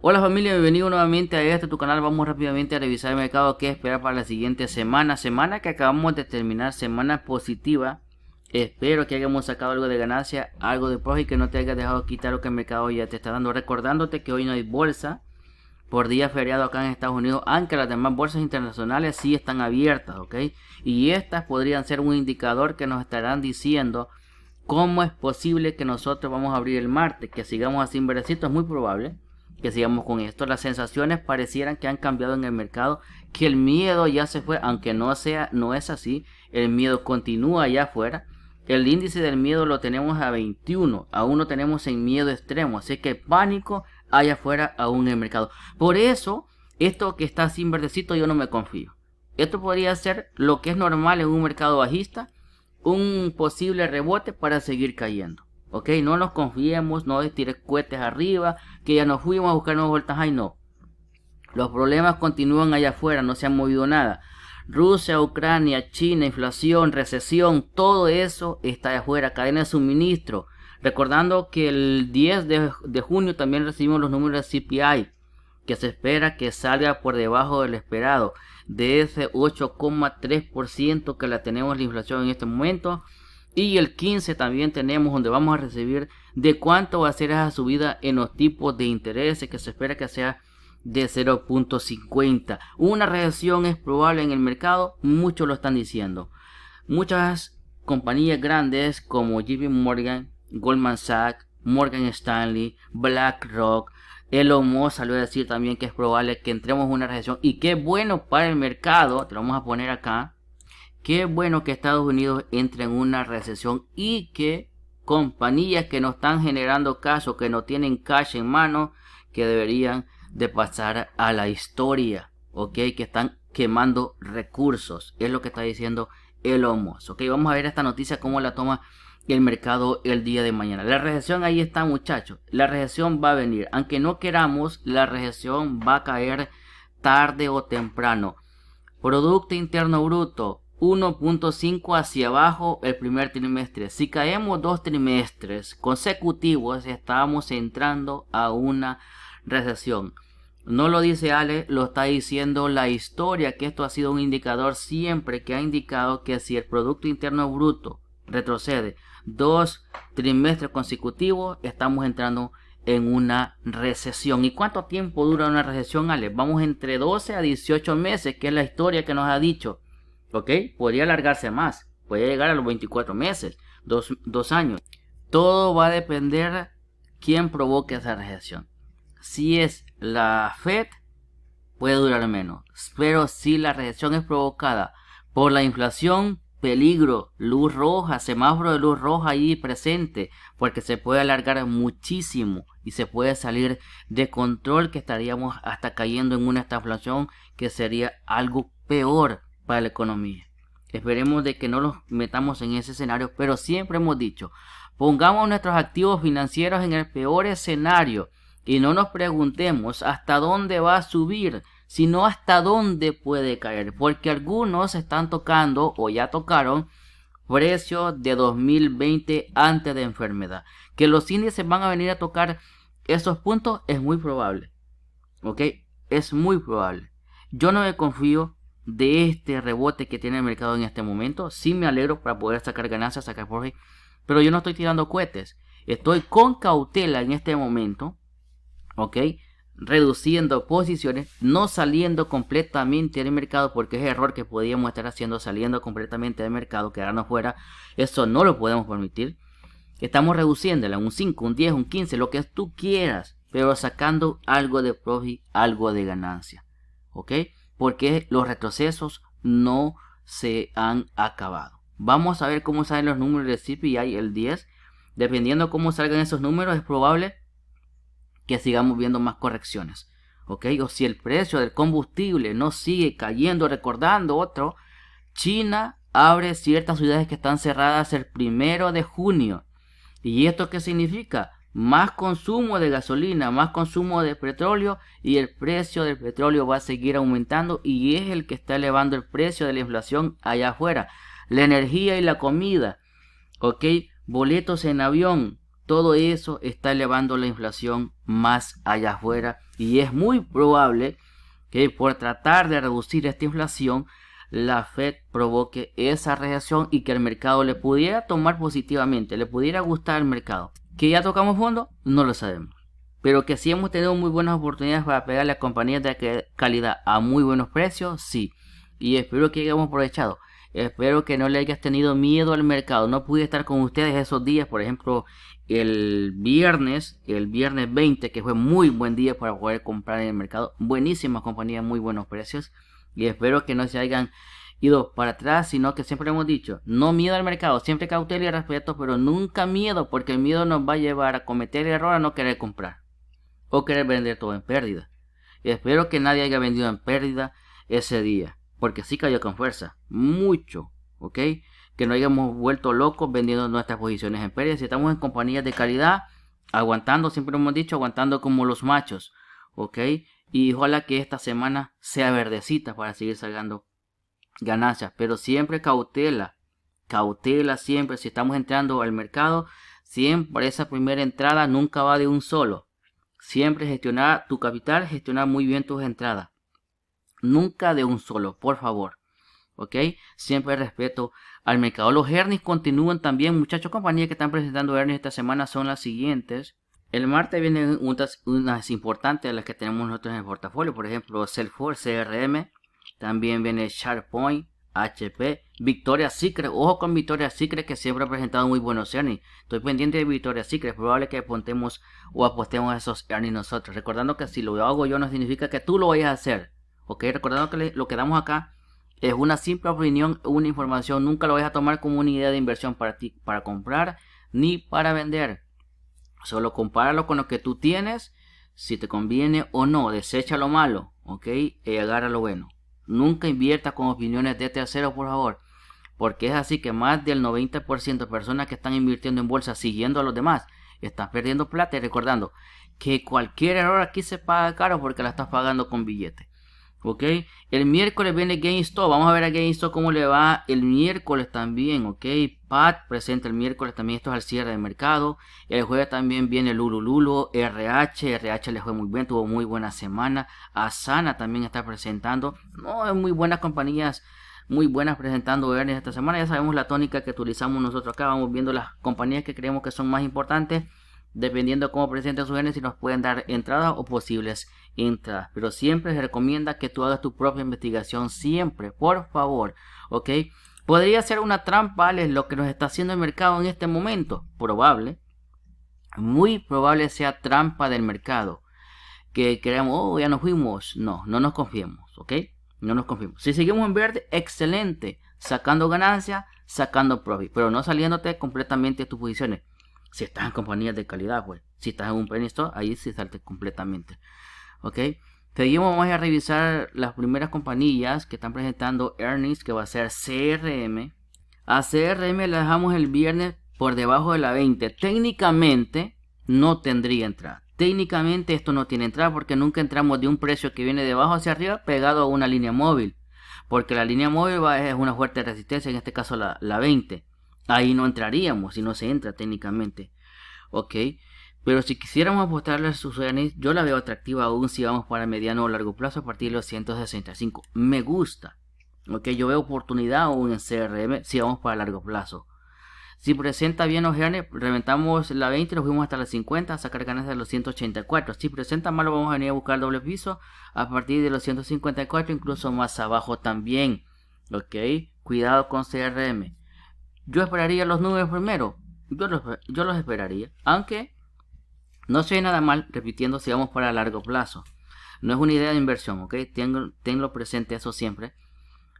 Hola familia, bienvenido nuevamente a este tu canal. Vamos rápidamente a revisar el mercado, qué esperar para la siguiente semana. Semana que acabamos de terminar, semana positiva. Espero que hayamos sacado algo de ganancia, algo de profit, que no te hayas dejado quitar lo que el mercado ya te está dando. Recordándote que hoy no hay bolsa por día feriado acá en Estados Unidos, aunque las demás bolsas internacionales sí están abiertas, ¿ok? Y estas podrían ser un indicador que nos estarán diciendo cómo es posible que nosotros vamos a abrir el martes, que sigamos así en verdecito. Es muy probable que sigamos con esto. Las sensaciones parecieran que han cambiado en el mercado, que el miedo ya se fue, aunque no es así. El miedo continúa allá afuera. El índice del miedo lo tenemos a 21, aún no tenemos en miedo extremo, así que pánico allá afuera aún en el mercado. Por eso, esto que está sin verdecito yo no me confío. Esto podría ser lo que es normal en un mercado bajista, un posible rebote para seguir cayendo. Ok, no nos confiemos, no tirar cohetes arriba, que ya nos fuimos a buscar nuevos voltajes. No, los problemas continúan allá afuera, no se han movido nada. Rusia, Ucrania, China, inflación, recesión, todo eso está allá afuera. Cadena de suministro, recordando que el 10 de junio también recibimos los números de CPI, que se espera que salga por debajo del esperado, de ese 8,3% que la tenemos la inflación en este momento. Y el 15 también tenemos, donde vamos a recibir de cuánto va a ser esa subida en los tipos de intereses, que se espera que sea de 0,50. Una recesión es probable en el mercado, muchos lo están diciendo. Muchas compañías grandes como JP Morgan, Goldman Sachs, Morgan Stanley, BlackRock, Elon Musk salió a decir también que es probable que entremos en una recesión. Y qué bueno para el mercado, te lo vamos a poner acá. Qué bueno que Estados Unidos entre en una recesión y que compañías que no están generando cash, que no tienen cash en mano, que deberían de pasar a la historia, ok, que están quemando recursos, es lo que está diciendo Elon Musk. Ok, vamos a ver esta noticia cómo la toma el mercado el día de mañana. La recesión ahí está, muchachos, la recesión va a venir, aunque no queramos, la recesión va a caer tarde o temprano. Producto Interno Bruto 1.5 hacia abajo el primer trimestre. Si caemos dos trimestres consecutivos, estamos entrando a una recesión. No lo dice Ale, lo está diciendo la historia, que esto ha sido un indicador siempre, que ha indicado que si el Producto Interno Bruto retrocede dos trimestres consecutivos, estamos entrando en una recesión. ¿Y cuánto tiempo dura una recesión, Ale? Vamos entre 12 a 18 meses, que es la historia que nos ha dicho. Ok, podría alargarse más, podría llegar a los 24 meses, dos años. Todo va a depender quién provoque esa recesión. Si es la Fed, puede durar menos, pero si la recesión es provocada por la inflación, peligro, luz roja, semáforo de luz roja ahí presente, porque se puede alargar muchísimo y se puede salir de control, que estaríamos hasta cayendo en una estaflación, que sería algo peor para la economía. Esperemos de que no los metamos en ese escenario, pero siempre hemos dicho, pongamos nuestros activos financieros en el peor escenario y no nos preguntemos hasta dónde va a subir, sino hasta dónde puede caer, porque algunos están tocando o ya tocaron precios de 2020 antes de enfermedad. Que los índices van a venir a tocar esos puntos es muy probable, ¿ok? Es muy probable. Yo no me confío de este rebote que tiene el mercado en este momento. Sí me alegro para poder sacar ganancias, sacar profit, pero yo no estoy tirando cohetes. Estoy con cautela en este momento, ok, reduciendo posiciones, no saliendo completamente del mercado, porque es el error que podíamos estar haciendo, saliendo completamente del mercado, quedarnos fuera. Eso no lo podemos permitir. Estamos reduciéndola un 5, un 10, un 15, lo que tú quieras, pero sacando algo de profit, algo de ganancia, ok, porque los retrocesos no se han acabado. Vamos a ver cómo salen los números de CPI el 10. Dependiendo cómo salgan esos números, es probable que sigamos viendo más correcciones, ¿ok? O si el precio del combustible no sigue cayendo. Recordando otro, China abre ciertas ciudades que están cerradas el 1 de junio. ¿Y esto qué significa? Más consumo de gasolina, más consumo de petróleo, y el precio del petróleo va a seguir aumentando, y es el que está elevando el precio de la inflación allá afuera. La energía y la comida, ok, boletos en avión, Todo eso está elevando la inflación más allá afuera y es muy probable que por tratar de reducir esta inflación, la Fed provoque esa recesión y que el mercado le pudiera tomar positivamente, le pudiera gustar al mercado. ¿Que ya tocamos fondo? No lo sabemos. Pero que sí hemos tenido muy buenas oportunidades para pegarle a compañías de calidad a muy buenos precios, sí. Y espero que hayamos aprovechado. Espero que no le hayas tenido miedo al mercado. No pude estar con ustedes esos días, por ejemplo, el viernes 20, que fue muy buen día para poder comprar en el mercado. Buenísimas compañías, muy buenos precios. Y espero que no se hayan ido para atrás, sino que siempre hemos dicho, no miedo al mercado, siempre cautela y respeto, pero nunca miedo, porque el miedo nos va a llevar a cometer el error a no querer comprar o querer vender todo en pérdida. Y espero que nadie haya vendido en pérdida ese día, porque sí cayó con fuerza, mucho, ¿ok? Que no hayamos vuelto locos vendiendo nuestras posiciones en pérdida. Si estamos en compañías de calidad, aguantando, siempre hemos dicho, aguantando como los machos, ¿ok? Y ojalá que esta semana sea verdecita para seguir sacando ganancias, pero siempre cautela, cautela siempre. Si estamos entrando al mercado, siempre esa primera entrada nunca va de un solo. Siempre gestionar tu capital, gestionar muy bien tus entradas. Nunca de un solo, por favor. ¿Ok? Siempre respeto al mercado. Los earnings continúan también, muchachos. Compañías que están presentando earnings esta semana son las siguientes. El martes vienen unas importantes, las que tenemos nosotros en el portafolio. Por ejemplo, Salesforce, CRM. También viene Charging Point, HP, Victoria's Secret. Ojo con Victoria's Secret, que siempre ha presentado muy buenos earnings. Estoy pendiente de Victoria's Secret. Es probable que apuntemos o apostemos esos earnings nosotros. Recordando que si lo hago yo no significa que tú lo vayas a hacer. Ok, recordando que lo que damos acá es una simple opinión, una información. Nunca lo vayas a tomar como una idea de inversión para ti, para comprar ni para vender. Solo compáralo con lo que tú tienes. Si te conviene o no, desecha lo malo, ok, y agarra lo bueno. Nunca invierta con opiniones de terceros, por favor, porque es así que más del 90% de personas que están invirtiendo en bolsa siguiendo a los demás están perdiendo plata. Y recordando que cualquier error aquí se paga caro porque la estás pagando con billete, ok. El miércoles viene GameStop. Vamos a ver a GameStop cómo le va el miércoles también, ok. Pat presenta el miércoles también, esto es al cierre de mercado. El jueves también viene Lulu, RH le fue muy bien, tuvo muy buena semana. Asana también está presentando, no, muy buenas compañías, muy buenas presentando earnings esta semana. Ya sabemos la tónica que utilizamos nosotros acá, vamos viendo las compañías que creemos que son más importantes, dependiendo de cómo presenten sus earnings, si nos pueden dar entradas o posibles entradas. Pero siempre se recomienda que tú hagas tu propia investigación, siempre, por favor, ok. ¿Podría ser una trampa, Alex, lo que nos está haciendo el mercado en este momento? Probable. Muy probable sea trampa del mercado. Que creamos, oh, ya nos fuimos. No, no nos confiemos, ¿ok? No nos confiemos. Si seguimos en verde, excelente. Sacando ganancias, sacando profit. Pero no saliéndote completamente de tus posiciones. Si estás en compañías de calidad, pues. Si estás en un penny store, ahí sí salte completamente. ¿Ok? Seguimos, vamos a revisar las primeras compañías que están presentando earnings, que va a ser CRM. A CRM la dejamos el viernes por debajo de la 20. Técnicamente no tendría entrada. Técnicamente esto no tiene entrada porque nunca entramos de un precio que viene de abajo hacia arriba pegado a una línea móvil. Porque la línea móvil es una fuerte resistencia, en este caso la 20. Ahí no entraríamos si no se entra técnicamente. Ok. Pero si quisiéramos apostarle a sus earnings, yo la veo atractiva aún si vamos para mediano o largo plazo a partir de los 165. Me gusta. Ok, yo veo oportunidad aún en CRM si vamos para largo plazo. Si presenta bien los earnings, reventamos la 20, nos fuimos hasta la 50 a sacar ganancias de los 184. Si presenta malo, vamos a venir a buscar doble piso a partir de los 154, incluso más abajo también. Ok, cuidado con CRM. Yo esperaría los números primero. Yo los esperaría, aunque no se ve nada mal, repitiendo, si vamos para largo plazo. No es una idea de inversión, ¿ok? Tenlo presente eso siempre.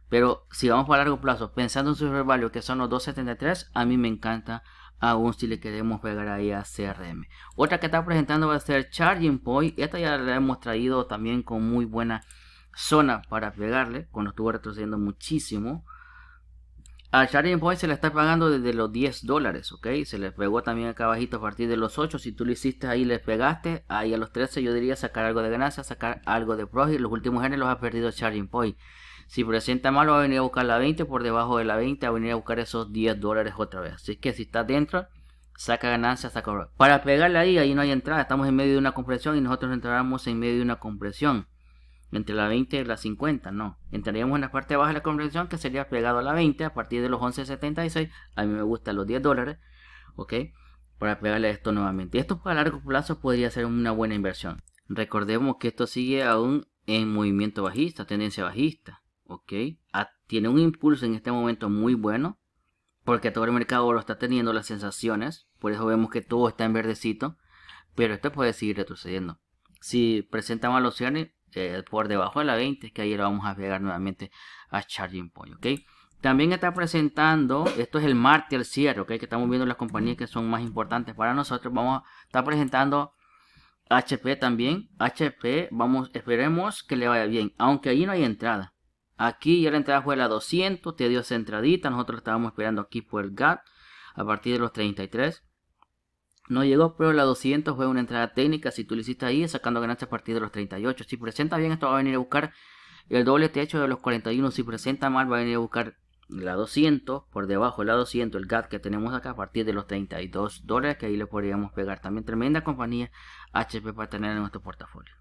Pero si vamos para largo plazo, pensando en su revalue, que son los 2.73, a mí me encanta aún si le queremos pegar ahí a CRM. Otra que está presentando va a ser Charging Point. Esta ya la hemos traído también con muy buena zona para pegarle, cuando estuvo retrocediendo muchísimo. A Charging Point se le está pagando desde los $10, ok. Se le pegó también acá abajito a partir de los 8. Si tú lo hiciste ahí, le pegaste ahí a los 13, yo diría sacar algo de ganancia, sacar algo de profit. Los últimos earnings los ha perdido Charging Point. Si presenta malo, va a venir a buscar la 20, por debajo de la 20, va a venir a buscar esos $10 otra vez. Así que si está dentro, saca ganancias, saca ahorro. Para pegarle ahí no hay entrada, estamos en medio de una compresión y nosotros entramos en medio de una compresión. Entre la 20 y la 50, no. Entraríamos en la parte baja de la compresión que sería pegado a la 20 a partir de los 11.76. A mí me gustan los $10, ¿ok? Para pegarle esto nuevamente. Esto a largo plazo podría ser una buena inversión. Recordemos que esto sigue aún en movimiento bajista, tendencia bajista, ¿ok? Tiene un impulso en este momento muy bueno, porque todo el mercado lo está teniendo, las sensaciones. Por eso vemos que todo está en verdecito, pero esto puede seguir retrocediendo. Si presenta malos cierres, por debajo de la 20, que ahí lo vamos a pegar nuevamente a Charging Point, ¿ok? También está presentando, esto es el martes al cierre, ¿ok? Que estamos viendo las compañías que son más importantes para nosotros. Vamos a estar presentando HP también. HP, vamos, esperemos que le vaya bien, aunque ahí no hay entrada. Aquí ya la entrada fue la 200, te dio esa entradita, nosotros estábamos esperando aquí por el gap a partir de los 33. No llegó, pero la 200 fue una entrada técnica. Si tú le hiciste ahí, sacando ganancias a partir de los 38. Si presenta bien, esto va a venir a buscar el doble techo de los 41. Si presenta mal, va a venir a buscar la 200. Por debajo de la 200, el gap que tenemos acá a partir de los $32. Que ahí le podríamos pegar. También tremenda compañía HP para tener en nuestro portafolio.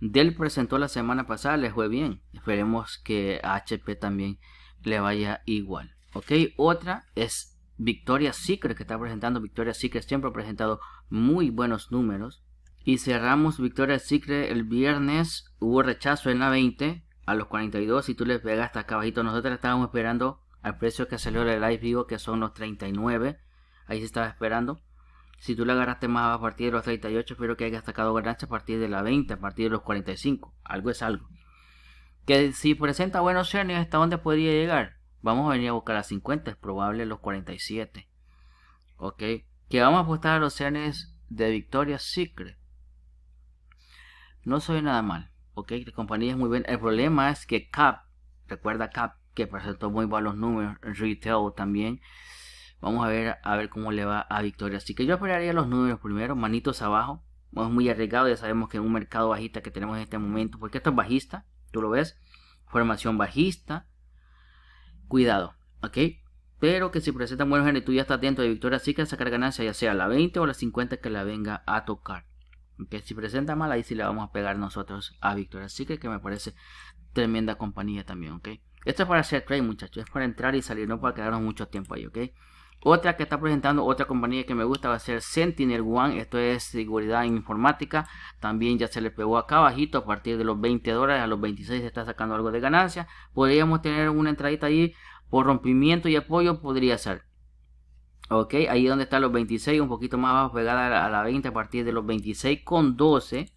Dell presentó la semana pasada, les fue bien. Esperemos que a HP también le vaya igual. Ok, otra es Victoria's Secret, que está presentando. Victoria's Secret siempre ha presentado muy buenos números. Y cerramos Victoria's Secret el viernes. Hubo rechazo en la 20 a los 42. Si tú le pegaste acá abajito, nosotros estábamos esperando al precio que salió el live vivo, que son los 39. Ahí se estaba esperando. Si tú le agarraste más a partir de los 38, espero que hayas sacado ganancias a partir de la 20, a partir de los 45. Algo es algo. Que si presenta buenos cierres, ¿hasta dónde podría llegar? Vamos a venir a buscar a 50, es probable los 47. Ok, que vamos a apostar a los cierres de Victoria's Secret. No soy nada mal, ok, la compañía es muy bien. El problema es que Cap, recuerda Cap, que presentó muy malos números, Retail también. Vamos a ver cómo le va a Victoria's Secret. Yo esperaría los números primero, manitos abajo. Es muy arriesgado, ya sabemos que en un mercado bajista que tenemos en este momento, porque esto es bajista, tú lo ves, formación bajista. Cuidado, ok, pero que si presentan buenos genes, tú ya estás dentro de Victoria's Secret, sacar ganancia ya sea la 20 o la 50 que la venga a tocar. Okay, si presenta mal, ahí sí le vamos a pegar nosotros a Victoria's Secret, que me parece tremenda compañía también, ok. Esto es para hacer trade, muchachos, es para entrar y salir, no para quedarnos mucho tiempo ahí, ok. Otra que está presentando, otra compañía que me gusta va a ser Sentinel One, esto es seguridad informática. También ya se le pegó acá abajito a partir de los $20, a los 26 se está sacando algo de ganancia. Podríamos tener una entradita ahí por rompimiento y apoyo, podría ser. Ok, ahí donde están los 26, un poquito más abajo, pegada a la 20 a partir de los 26.12.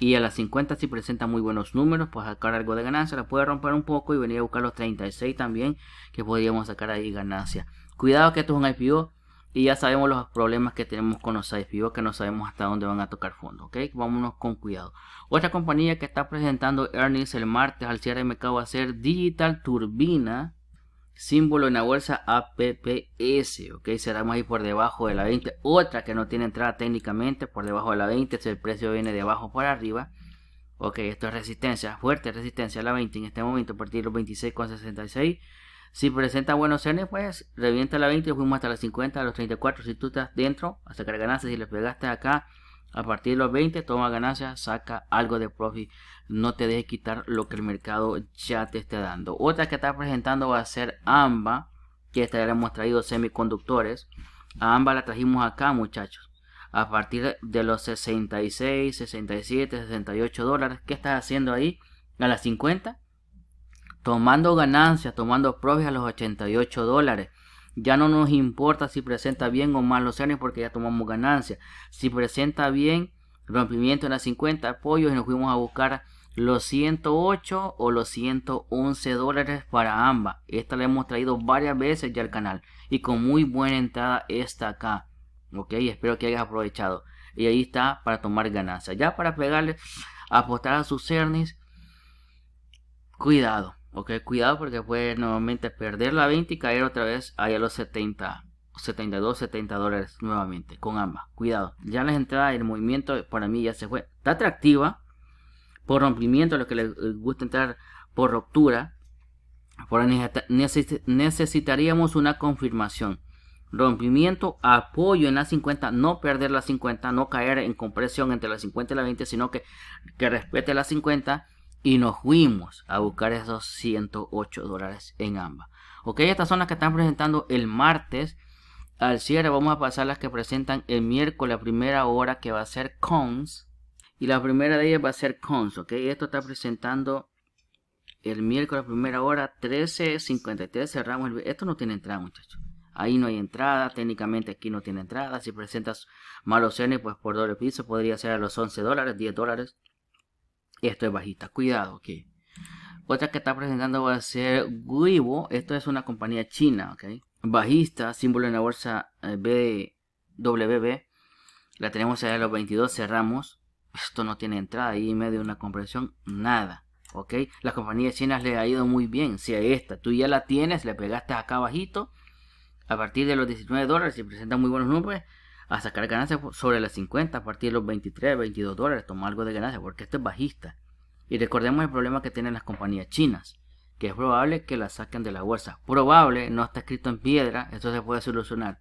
Y a las 50 si presenta muy buenos números, pues sacar algo de ganancia, la puede romper un poco y venir a buscar los 36 también, que podríamos sacar ahí ganancia. Cuidado que esto es un IPO y ya sabemos los problemas que tenemos con los IPO, que no sabemos hasta dónde van a tocar fondo, ok, vámonos con cuidado. Otra compañía que está presentando earnings el martes al cierre de mercado va a ser Digital Turbina, símbolo en la bolsa APPS, ok, cerramos ahí por debajo de la 20, otra que no tiene entrada técnicamente, por debajo de la 20, si el precio viene de abajo para arriba, ok, esto es resistencia, fuerte resistencia a la 20 en este momento, a partir de los 26.66, si presenta buenos cierres, pues revienta la 20 y fuimos hasta las 50, a los 34, si tú estás dentro, a sacar ganancias, si le pegaste acá, a partir de los 20, toma ganancias, saca algo de profit. No te dejes quitar lo que el mercado ya te esté dando. Otra que está presentando va a ser AMBA, que esta ya la hemos traído semiconductores. A AMBA la trajimos acá, muchachos, a partir de los 66, 67, 68 dólares. ¿Qué estás haciendo ahí? A las 50, tomando ganancias, tomando profit a los 88 dólares. Ya no nos importa si presenta bien o mal los cierres porque ya tomamos ganancias. Si presenta bien, rompimiento en las 50 apoyos y nos fuimos a buscar los 108 o los 111 dólares para ambas. Esta la hemos traído varias veces ya al canal y con muy buena entrada esta acá. Ok, espero que hayas aprovechado. Y ahí está para tomar ganancias. Ya para pegarle, apostar a sus ciernes, cuidado. Ok, cuidado porque puede nuevamente perder la 20 y caer otra vez allá a los 70, 72, 70 dólares nuevamente con ambas. Cuidado, ya las entradas y el movimiento para mí ya se fue. Está atractiva por rompimiento, lo que les gusta entrar por ruptura. Por necesitaríamos una confirmación. rompimiento, apoyo en las 50, no perder las 50, no caer en compresión entre las 50 y las 20, sino que respete las 50, y nos fuimos a buscar esos $108 en AMBA. Ok, estas son las que están presentando el martes al cierre. Vamos a pasar las que presentan el miércoles a primera hora, que va a ser CONS, y la primera de ellas va a ser CONS. Ok, esto está presentando el miércoles a primera hora, 13:53, cerramos el video. Esto no tiene entrada, muchachos. Ahí no hay entrada, técnicamente aquí no tiene entrada. Si presentas malos earnings, pues por doble piso podría ser a los $11, $10. Esto es bajita, cuidado. Ok, otra que está presentando va a ser Weibo. Esto es una compañía china, ok, bajista, símbolo en la bolsa BWB. La tenemos allá a los 22, cerramos. Esto no tiene entrada, ahí en medio de una compresión, nada. Ok, las compañías chinas les ha ido muy bien. Si a esta tú ya la tienes, le pegaste acá abajito, a partir de los $19, si presenta muy buenos números, a sacar ganancias sobre las 50, a partir de los 23, $22, toma algo de ganancia, porque esto es bajista. Y recordemos el problema que tienen las compañías chinas, que es probable que la saquen de la bolsa. Probable, no está escrito en piedra, esto se puede solucionar.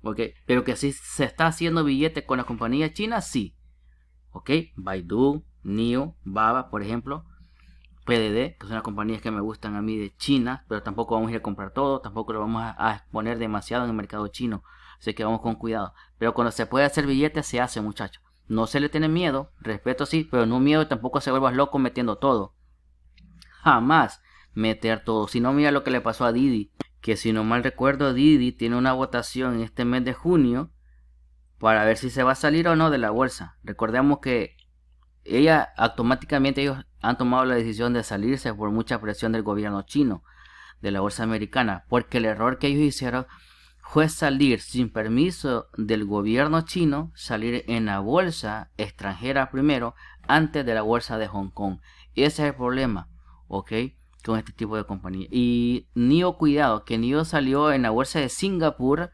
¿Ok? Pero que si se está haciendo billete con las compañías chinas, sí. ¿Ok? Baidu, NIO, Baba, por ejemplo. PDD, que son las compañías que me gustan a mí de China, pero tampoco vamos a ir a comprar todo, tampoco lo vamos a exponer demasiado en el mercado chino, así que vamos con cuidado. Pero cuando se puede hacer billetes, se hace, muchachos. No se le tiene miedo, respeto sí, pero no miedo, tampoco se vuelvas loco metiendo todo. Jamás meter todo, si no mira lo que le pasó a Didi, que si no mal recuerdo, Didi tiene una votación en este mes de junio para ver si se va a salir o no de la bolsa. Recordemos que ella automáticamente, ellos han tomado la decisión de salirse por mucha presión del gobierno chino, de la bolsa americana, porque el error que ellos hicieron fue salir sin permiso del gobierno chino, salir en la bolsa extranjera primero, antes de la bolsa de Hong Kong. Ese es el problema, ok, con este tipo de compañía. Y NIO, cuidado, que NIO salió en la bolsa de Singapur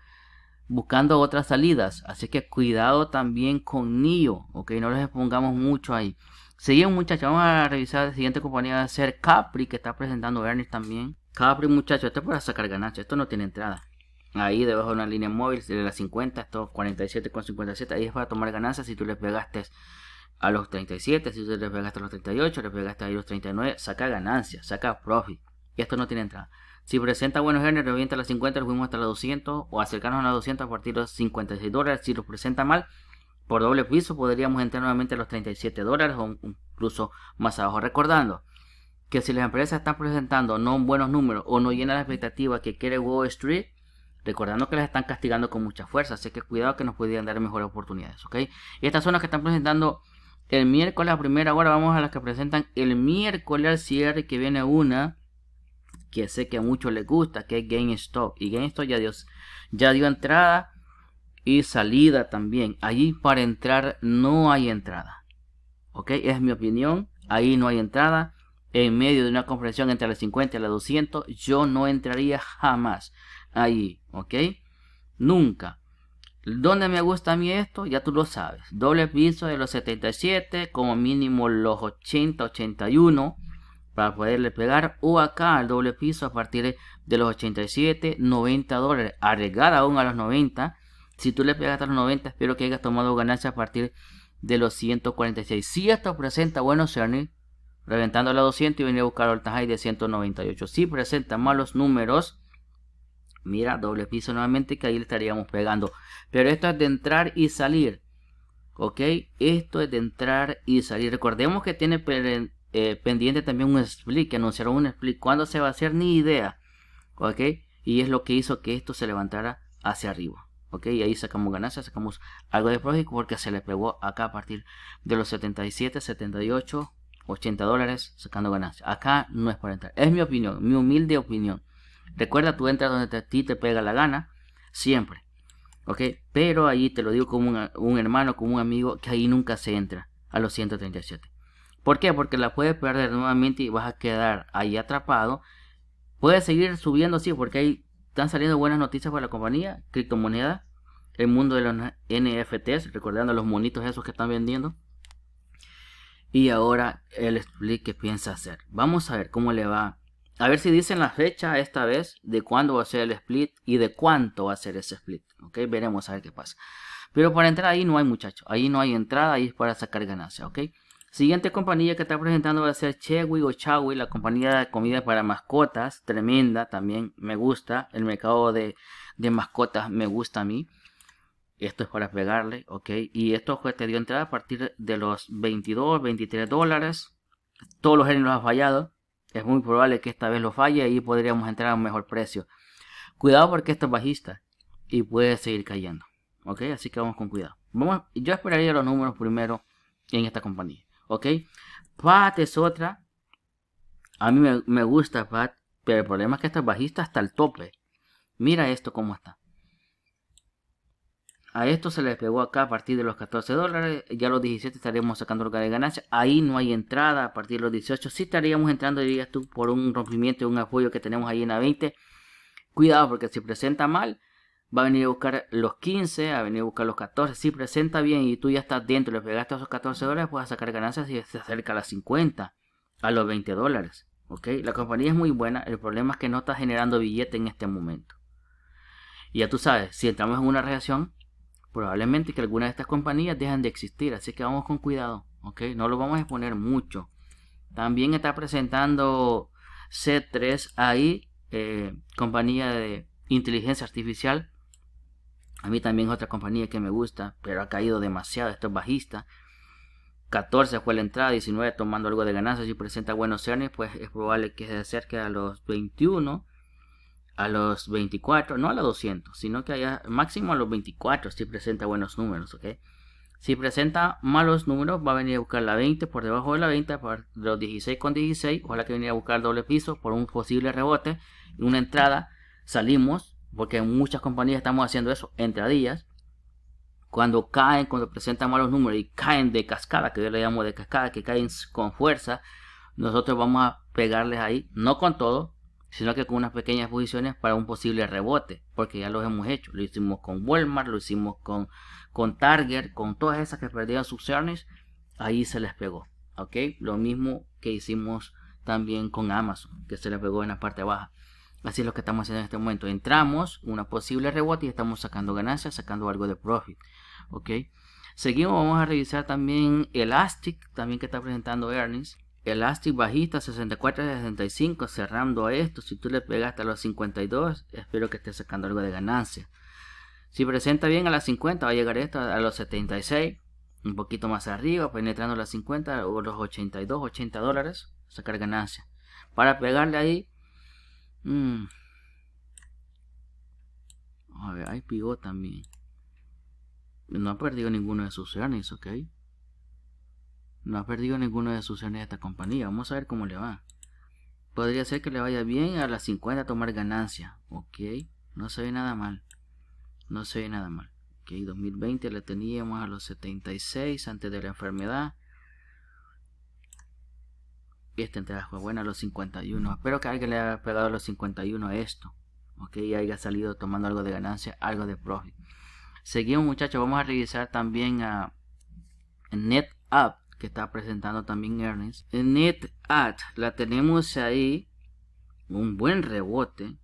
buscando otras salidas, así que cuidado también con NIO, ok, no les expongamos mucho ahí. Seguimos, muchachos, vamos a revisar la siguiente compañía, va a ser Capri, que está presentando earnings también. Capri, muchachos, esto es para sacar ganancias, esto no tiene entrada. Ahí debajo de una línea móvil de las 50, esto 47,57, ahí es para tomar ganancias. Si tú le pegaste a los 37, si tú le pegaste a los 38, le pegaste a los 39, saca ganancias, saca profit, y esto no tiene entrada. Si presenta buenos earnings, revienta las 50, lo fuimos hasta las 200 o acercarnos a las 200 a partir de los $56. Si lo presenta mal, por doble piso podríamos entrar nuevamente a los $37 o incluso más abajo. Recordando que si las empresas están presentando no buenos números o no llenan la expectativa que quiere Wall Street, recordando que las están castigando con mucha fuerza, así que cuidado que nos podrían dar mejores oportunidades. ¿Ok? Y estas son las que están presentando el miércoles a primera hora. Vamos a las que presentan el miércoles al cierre, que viene una que sé que a muchos les gusta, que es GameStop. Y GameStop ya dio entrada y salida también. Allí para entrar no hay entrada. Ok, es mi opinión. Ahí no hay entrada. En medio de una compresión entre las 50 y las 200, yo no entraría jamás ahí. Ok, nunca. ¿Dónde me gusta a mí esto? Ya tú lo sabes. Doble piso de los 77, como mínimo los 80, 81. Para poderle pegar, o acá al doble piso a partir de los 87, $90, arriesgar aún a los 90. Si tú le pegas a los 90, espero que hayas tomado ganancias a partir de los 146. Si esto presenta buenos earnings, reventando a los 200 y venir a buscar al Tajay de 198. Si presenta malos números, mira, doble piso nuevamente, que ahí le estaríamos pegando. Pero esto es de entrar y salir, ok, esto es de entrar y salir. Recordemos que tiene pendiente también un split, que anunciaron un split. ¿Cuándo se va a hacer? Ni idea. Ok, y es lo que hizo que esto se levantara hacia arriba. Ok, y ahí sacamos ganancias, sacamos algo de profit, porque se le pegó acá a partir de los 77, 78, $80, sacando ganancias. Acá no es para entrar, es mi opinión, mi humilde opinión. Recuerda, tú entras donde a ti te pega la gana, siempre. Ok, pero ahí te lo digo como un hermano, como un amigo, que ahí nunca se entra a los 137. ¿Por qué? Porque la puedes perder nuevamente y vas a quedar ahí atrapado. Puedes seguir subiendo, sí, porque ahí están saliendo buenas noticias para la compañía. Criptomonedas, el mundo de los NFTs, recordando los monitos esos que están vendiendo. Y ahora el split que piensa hacer. Vamos a ver cómo le va A ver si dicen la fecha esta vez de cuándo va a ser el split y de cuánto va a ser ese split. Ok, veremos a ver qué pasa. Pero para entrar ahí no hay, muchachos. Ahí no hay entrada, ahí es para sacar ganancia. Ok. Siguiente compañía que está presentando va a ser Chewy o Chewy, la compañía de comida para mascotas. Tremenda también, me gusta. El mercado de mascotas me gusta a mí. Esto es para pegarle, ok. Y esto te dio entrada a partir de los 22, 23 dólares. Todos los géneros han fallado. Es muy probable que esta vez lo falle y podríamos entrar a un mejor precio. Cuidado porque esto es bajista y puede seguir cayendo. Ok, así que vamos con cuidado. Vamos, yo esperaría los números primero en esta compañía. Ok, Pat es otra. A mí me gusta Pat, pero el problema es que esta bajista hasta el tope. Mira esto cómo está. A esto se le pegó acá a partir de los 14 dólares. Ya los 17 estaríamos sacando lo que de ganancia. Ahí no hay entrada. A partir de los 18 sí estaríamos entrando, dirías tú, por un rompimiento y un apoyo que tenemos ahí en la 20. Cuidado porque si presenta mal, va a venir a buscar los 15, a venir a buscar los 14. Si presenta bien y tú ya estás dentro, le pegaste a esos 14 dólares, puedes sacar ganancias y se acerca a las 50, a los 20 dólares. ¿Ok? La compañía es muy buena, el problema es que no está generando billete en este momento. Y ya tú sabes, si entramos en una recesión, probablemente que algunas de estas compañías dejan de existir, así que vamos con cuidado, ¿ok? No lo vamos a exponer mucho. También está presentando C3 ahí, compañía de inteligencia artificial. A mí también es otra compañía que me gusta, pero ha caído demasiado, esto es bajista. 14 fue la entrada, 19 tomando algo de ganancia. Si presenta buenos ciernes, pues es probable que se acerque a los 21, a los 24, no a los 200, sino que haya máximo a los 24 si presenta buenos números, ¿ok? Si presenta malos números, va a venir a buscar la 20, por debajo de la 20, por los 16,16, ojalá que venga a buscar doble piso por un posible rebote, una entrada, salimos. Porque en muchas compañías estamos haciendo eso, entradillas. Cuando caen, cuando presentan malos números y caen de cascada, que yo le llamo de cascada, que caen con fuerza, nosotros vamos a pegarles ahí, no con todo, sino que con unas pequeñas posiciones para un posible rebote. Porque ya los hemos hecho, lo hicimos con Walmart, lo hicimos con Target, con todas esas que perdieron sus earnings, ahí se les pegó. ¿Ok? Lo mismo que hicimos también con Amazon, que se les pegó en la parte baja. Así es lo que estamos haciendo en este momento. Entramos, una posible rebote y estamos sacando ganancias, sacando algo de profit. Ok. Seguimos, vamos a revisar también Elastic, también que está presentando earnings. Elastic bajista 64-65, cerrando a esto. Si tú le pegaste a los 52, espero que esté sacando algo de ganancia. Si presenta bien a las 50, va a llegar esto a los 76, un poquito más arriba, penetrando las 50 o los 82, 80 dólares, sacar ganancia. Para pegarle ahí. A ver, hay IPO también. No ha perdido ninguno de sus earnings, ok. No ha perdido ninguno de sus earnings de esta compañía. Vamos a ver cómo le va. Podría ser que le vaya bien a las 50 a tomar ganancia. Ok, no se ve nada mal. No se ve nada mal. Ok, 2020 le teníamos a los 76 antes de la enfermedad. Esta entrada fue buena a los 51. Espero que alguien le haya pegado a los 51 a esto. Ok, y haya salido tomando algo de ganancia, algo de profit. Seguimos, muchachos. Vamos a revisar también a NetApp, que está presentando también earnings. NetApp, la tenemos ahí. Un buen rebote.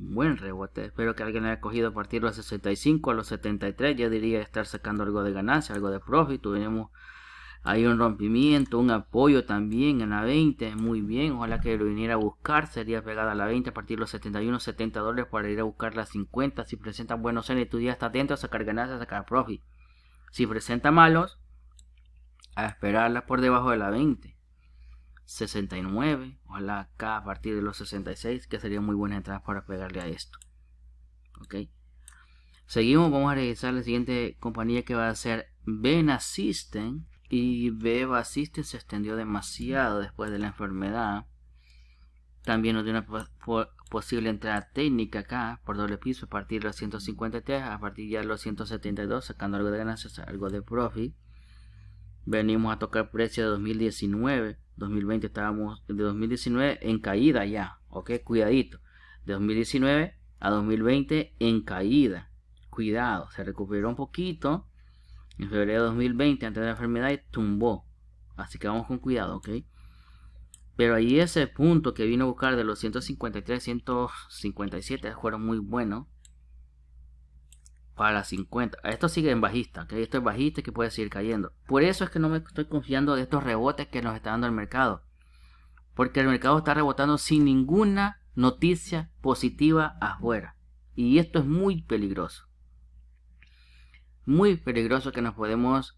Un buen rebote. Espero que alguien le haya cogido a partir de los 65 a los 73. Ya diría estar sacando algo de ganancia, algo de profit. Tuvimos. Hay un rompimiento, un apoyo también en la 20, muy bien, ojalá que lo viniera a buscar, sería pegada a la 20 a partir de los 71, 70 dólares para ir a buscar la 50, si presenta buenos cenes, tú ya estás dentro a sacar ganancias, a sacar profit. Si presenta malos, a esperarla por debajo de la 20, 69, ojalá acá a partir de los 66, que sería muy buena entrada para pegarle a esto, ok. Seguimos, vamos a revisar la siguiente compañía que va a ser Benasisten. Y Beba Assiste se extendió demasiado después de la enfermedad. También nos dio una posible entrada técnica acá por doble piso a partir de los 153, a partir ya de los 172, sacando algo de ganancias, algo de profit. Venimos a tocar precio de 2019, 2020 estábamos de 2019 en caída ya, ok, cuidadito. De 2019 a 2020 en caída, cuidado, se recuperó un poquito. En febrero de 2020, antes de la enfermedad, tumbó. Así que vamos con cuidado, ¿ok? Pero ahí ese punto que vino a buscar de los 153, 157 fueron muy buenos para 50. Esto sigue en bajista, que esto es bajista y que puede seguir cayendo. Por eso es que no me estoy confiando de estos rebotes que nos está dando el mercado. Porque el mercado está rebotando sin ninguna noticia positiva afuera. Y esto es muy peligroso. Muy peligroso, que nos podemos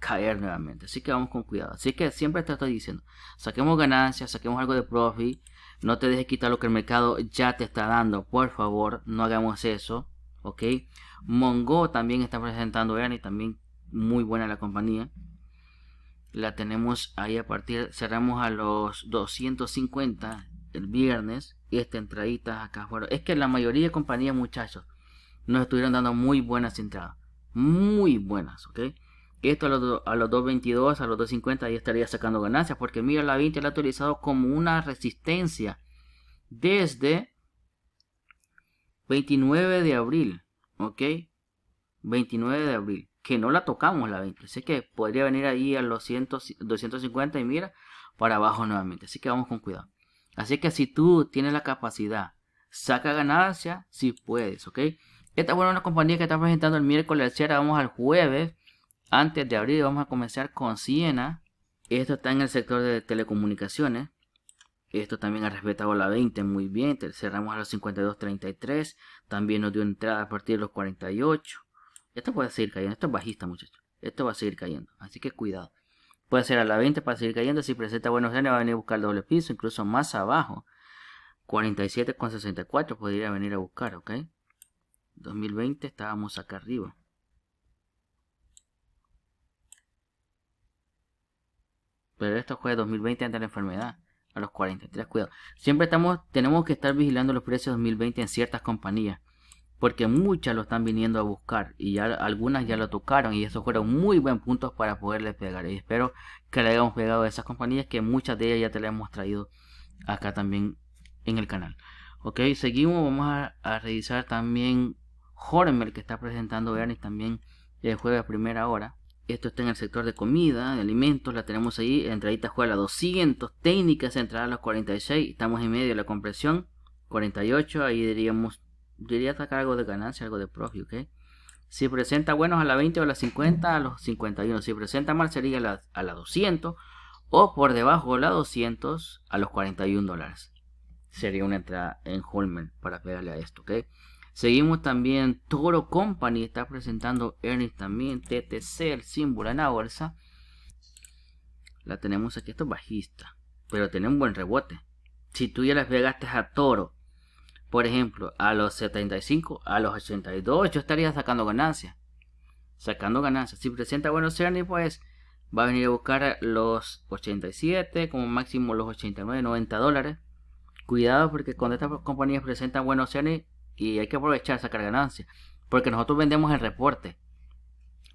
caer nuevamente. Así que vamos con cuidado. Así que siempre te estoy diciendo, saquemos ganancias, saquemos algo de profit. No te dejes quitar lo que el mercado ya te está dando. Por favor, no hagamos eso. Ok. Mongo también está presentando earnings. También muy buena la compañía. La tenemos ahí a partir. Cerramos a los 250 el viernes. Y esta entradita acá afuera. Es que la mayoría de compañías, muchachos, nos estuvieron dando muy buenas entradas. Muy buenas, ok. Esto a los 2.22, a los 2.50 ahí estaría sacando ganancias. Porque mira, la 20 la ha utilizado como una resistencia desde 29 de abril. Ok, 29 de abril. Que no la tocamos la 20. Así que podría venir ahí a los 250 y mira, para abajo nuevamente. Así que vamos con cuidado. Así que si tú tienes la capacidad, saca ganancias si puedes, ok. Esta es una compañía que está presentando el miércoles. Cierra, vamos al jueves. Antes de abrir vamos a comenzar con Ciena. Esto está en el sector de telecomunicaciones. Esto también ha respetado la 20 muy bien. Cerramos a los 52.33. También nos dio entrada a partir de los 48. Esto puede seguir cayendo. Esto es bajista, muchachos. Esto va a seguir cayendo. Así que cuidado. Puede ser a la 20 para seguir cayendo. Si presenta buenos años va a venir a buscar doble piso. Incluso más abajo. 47.64 podría venir a buscar, ¿ok? 2020 estábamos acá arriba. Pero esto fue 2020 antes de la enfermedad, a los 43, cuidado. Siempre tenemos que estar vigilando los precios 2020 en ciertas compañías. Porque muchas lo están viniendo a buscar y ya algunas ya lo tocaron. Y esos fueron muy buenos puntos para poderle pegar. Y espero que le hayamos pegado a esas compañías, que muchas de ellas ya te las hemos traído acá también en el canal. Ok, seguimos, vamos a revisar también Hormel, que está presentando earnings también el jueves a primera hora. Esto está en el sector de comida, de alimentos, la tenemos ahí, entradita juega a las 200, técnicas entrada a los 46, estamos en medio de la compresión, 48, ahí diríamos, diría sacar algo de ganancia, algo de profit, ok. Si presenta buenos a la 20 o a la 50, a los 51, si presenta mal sería a la 200 o por debajo de la 200 a los $41. Sería una entrada en Holman para pegarle a esto, ok. Seguimos también, Toro Company está presentando earnings también, TTC, el símbolo en la bolsa. La tenemos aquí, esto es bajista, pero tiene un buen rebote. Si tú ya las pegaste a Toro, por ejemplo, a los 75, a los 82, yo estaría sacando ganancias. Sacando ganancias. Si presenta buenos earnings, pues va a venir a buscar los 87, como máximo los 89, $90. Cuidado, porque cuando estas compañías presentan buenos earnings, y hay que aprovechar, sacar ganancias. Porque nosotros vendemos el reporte.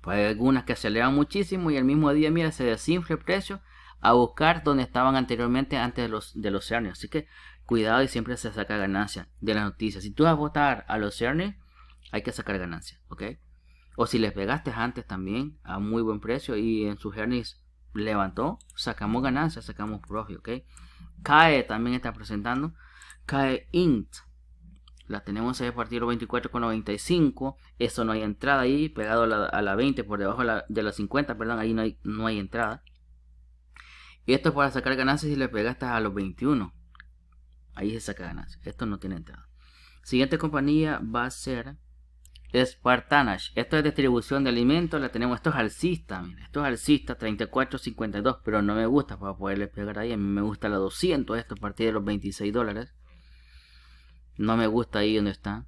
Pues hay algunas que se elevan muchísimo. Y el mismo día, mira, se desinfla el precio. A buscar donde estaban anteriormente. Antes de los earnings. Así que cuidado y siempre se saca ganancia de las noticias. Si tú vas a votar a los earnings, hay que sacar ganancias. ¿Ok? O si les pegaste antes también. A muy buen precio. Y en sus earnings levantó. Sacamos ganancias. Sacamos profit. ¿Ok? CAE también está presentando. CAE Inc. La tenemos ahí a partir de 24.95. Eso no hay entrada ahí. Pegado a la 20 por debajo de la 50. Perdón, ahí no hay entrada. Y esto es para sacar ganancias si le pegaste a los 21. Ahí se saca ganancias. Esto no tiene entrada. Siguiente compañía va a ser Spartanash. Esto es distribución de alimentos. La tenemos. Esto es alcista. Mira, esto es alcista 34.52. Pero no me gusta para poderle pegar ahí. A mí me gusta la 200. Esto a partir de los $26. No me gusta ahí donde está.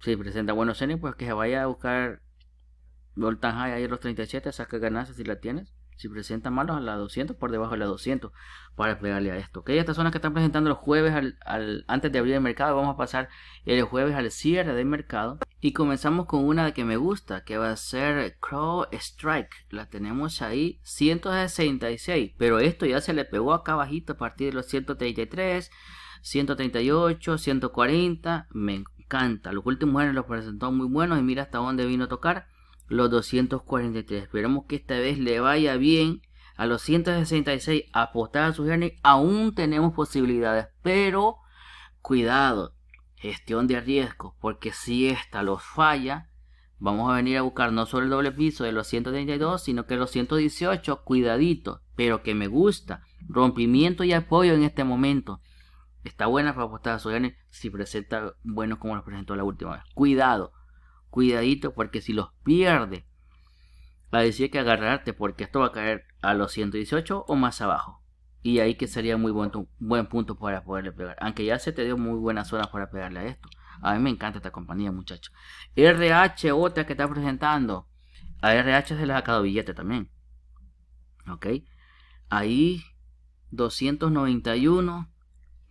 Si presenta buenos earnings, pues que se vaya a buscar Voltan High ahí a los 37. Saca ganancias si la tienes. Si presenta malos a la 200, por debajo de la 200. Para pegarle a esto. Ok, estas son las que están presentando los jueves antes de abrir el mercado. Vamos a pasar el jueves al cierre del mercado. Y comenzamos con una que me gusta. Que va a ser Crow Strike. La tenemos ahí 166. Pero esto ya se le pegó acá abajito a partir de los 133. 138, 140, me encanta. Los últimos años los presentó muy buenos y mira hasta dónde vino a tocar los 243. Esperemos que esta vez le vaya bien. a los 166, apostar a su earnings, aún tenemos posibilidades, pero cuidado, gestión de riesgo, porque si esta los falla, vamos a venir a buscar no solo el doble piso de los 132, sino que los 118, cuidadito, pero que me gusta, rompimiento y apoyo en este momento, está buena para apostar a su earnings si presenta buenos como los presentó la última vez, cuidado, cuidadito, porque si los pierde, va a decir que agarrarte, porque esto va a caer a los 118 o más abajo. Y ahí que sería muy buen punto para poderle pegar. Aunque ya se te dio muy buenas zonas para pegarle a esto. A mí me encanta esta compañía, muchachos. RH, otra que está presentando. A RH se le ha sacado billete también. Ok. Ahí 291.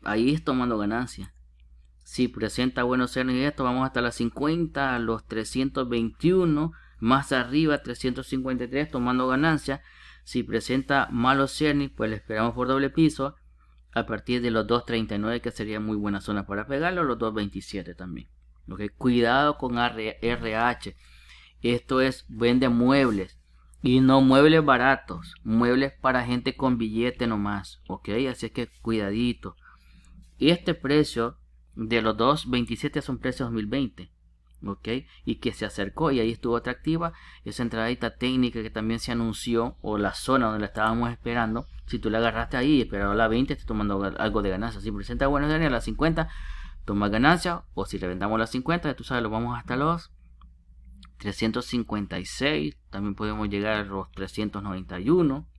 Ahí es tomando ganancia. Si presenta buenos cernos y esto, vamos hasta las 50, a los 321. Más arriba 353 tomando ganancia. Si presenta malos ciernes, pues le esperamos por doble piso a partir de los 239, que sería muy buena zona para pegarlo, los 227 también. ¿Okay? Cuidado con RH. Esto es, vende muebles y no muebles baratos, muebles para gente con billete nomás. Ok, así es que cuidadito. Y este precio de los 227 son precios 2020. Ok, y que se acercó y ahí estuvo atractiva esa entradita técnica que también se anunció, o la zona donde la estábamos esperando. Si tú la agarraste ahí y esperaba la 20, está tomando algo de ganancia. Si presenta buenos días a las 50, toma ganancia, o si reventamos las 50, ya tú sabes, lo vamos hasta los 356, también podemos llegar a los 391.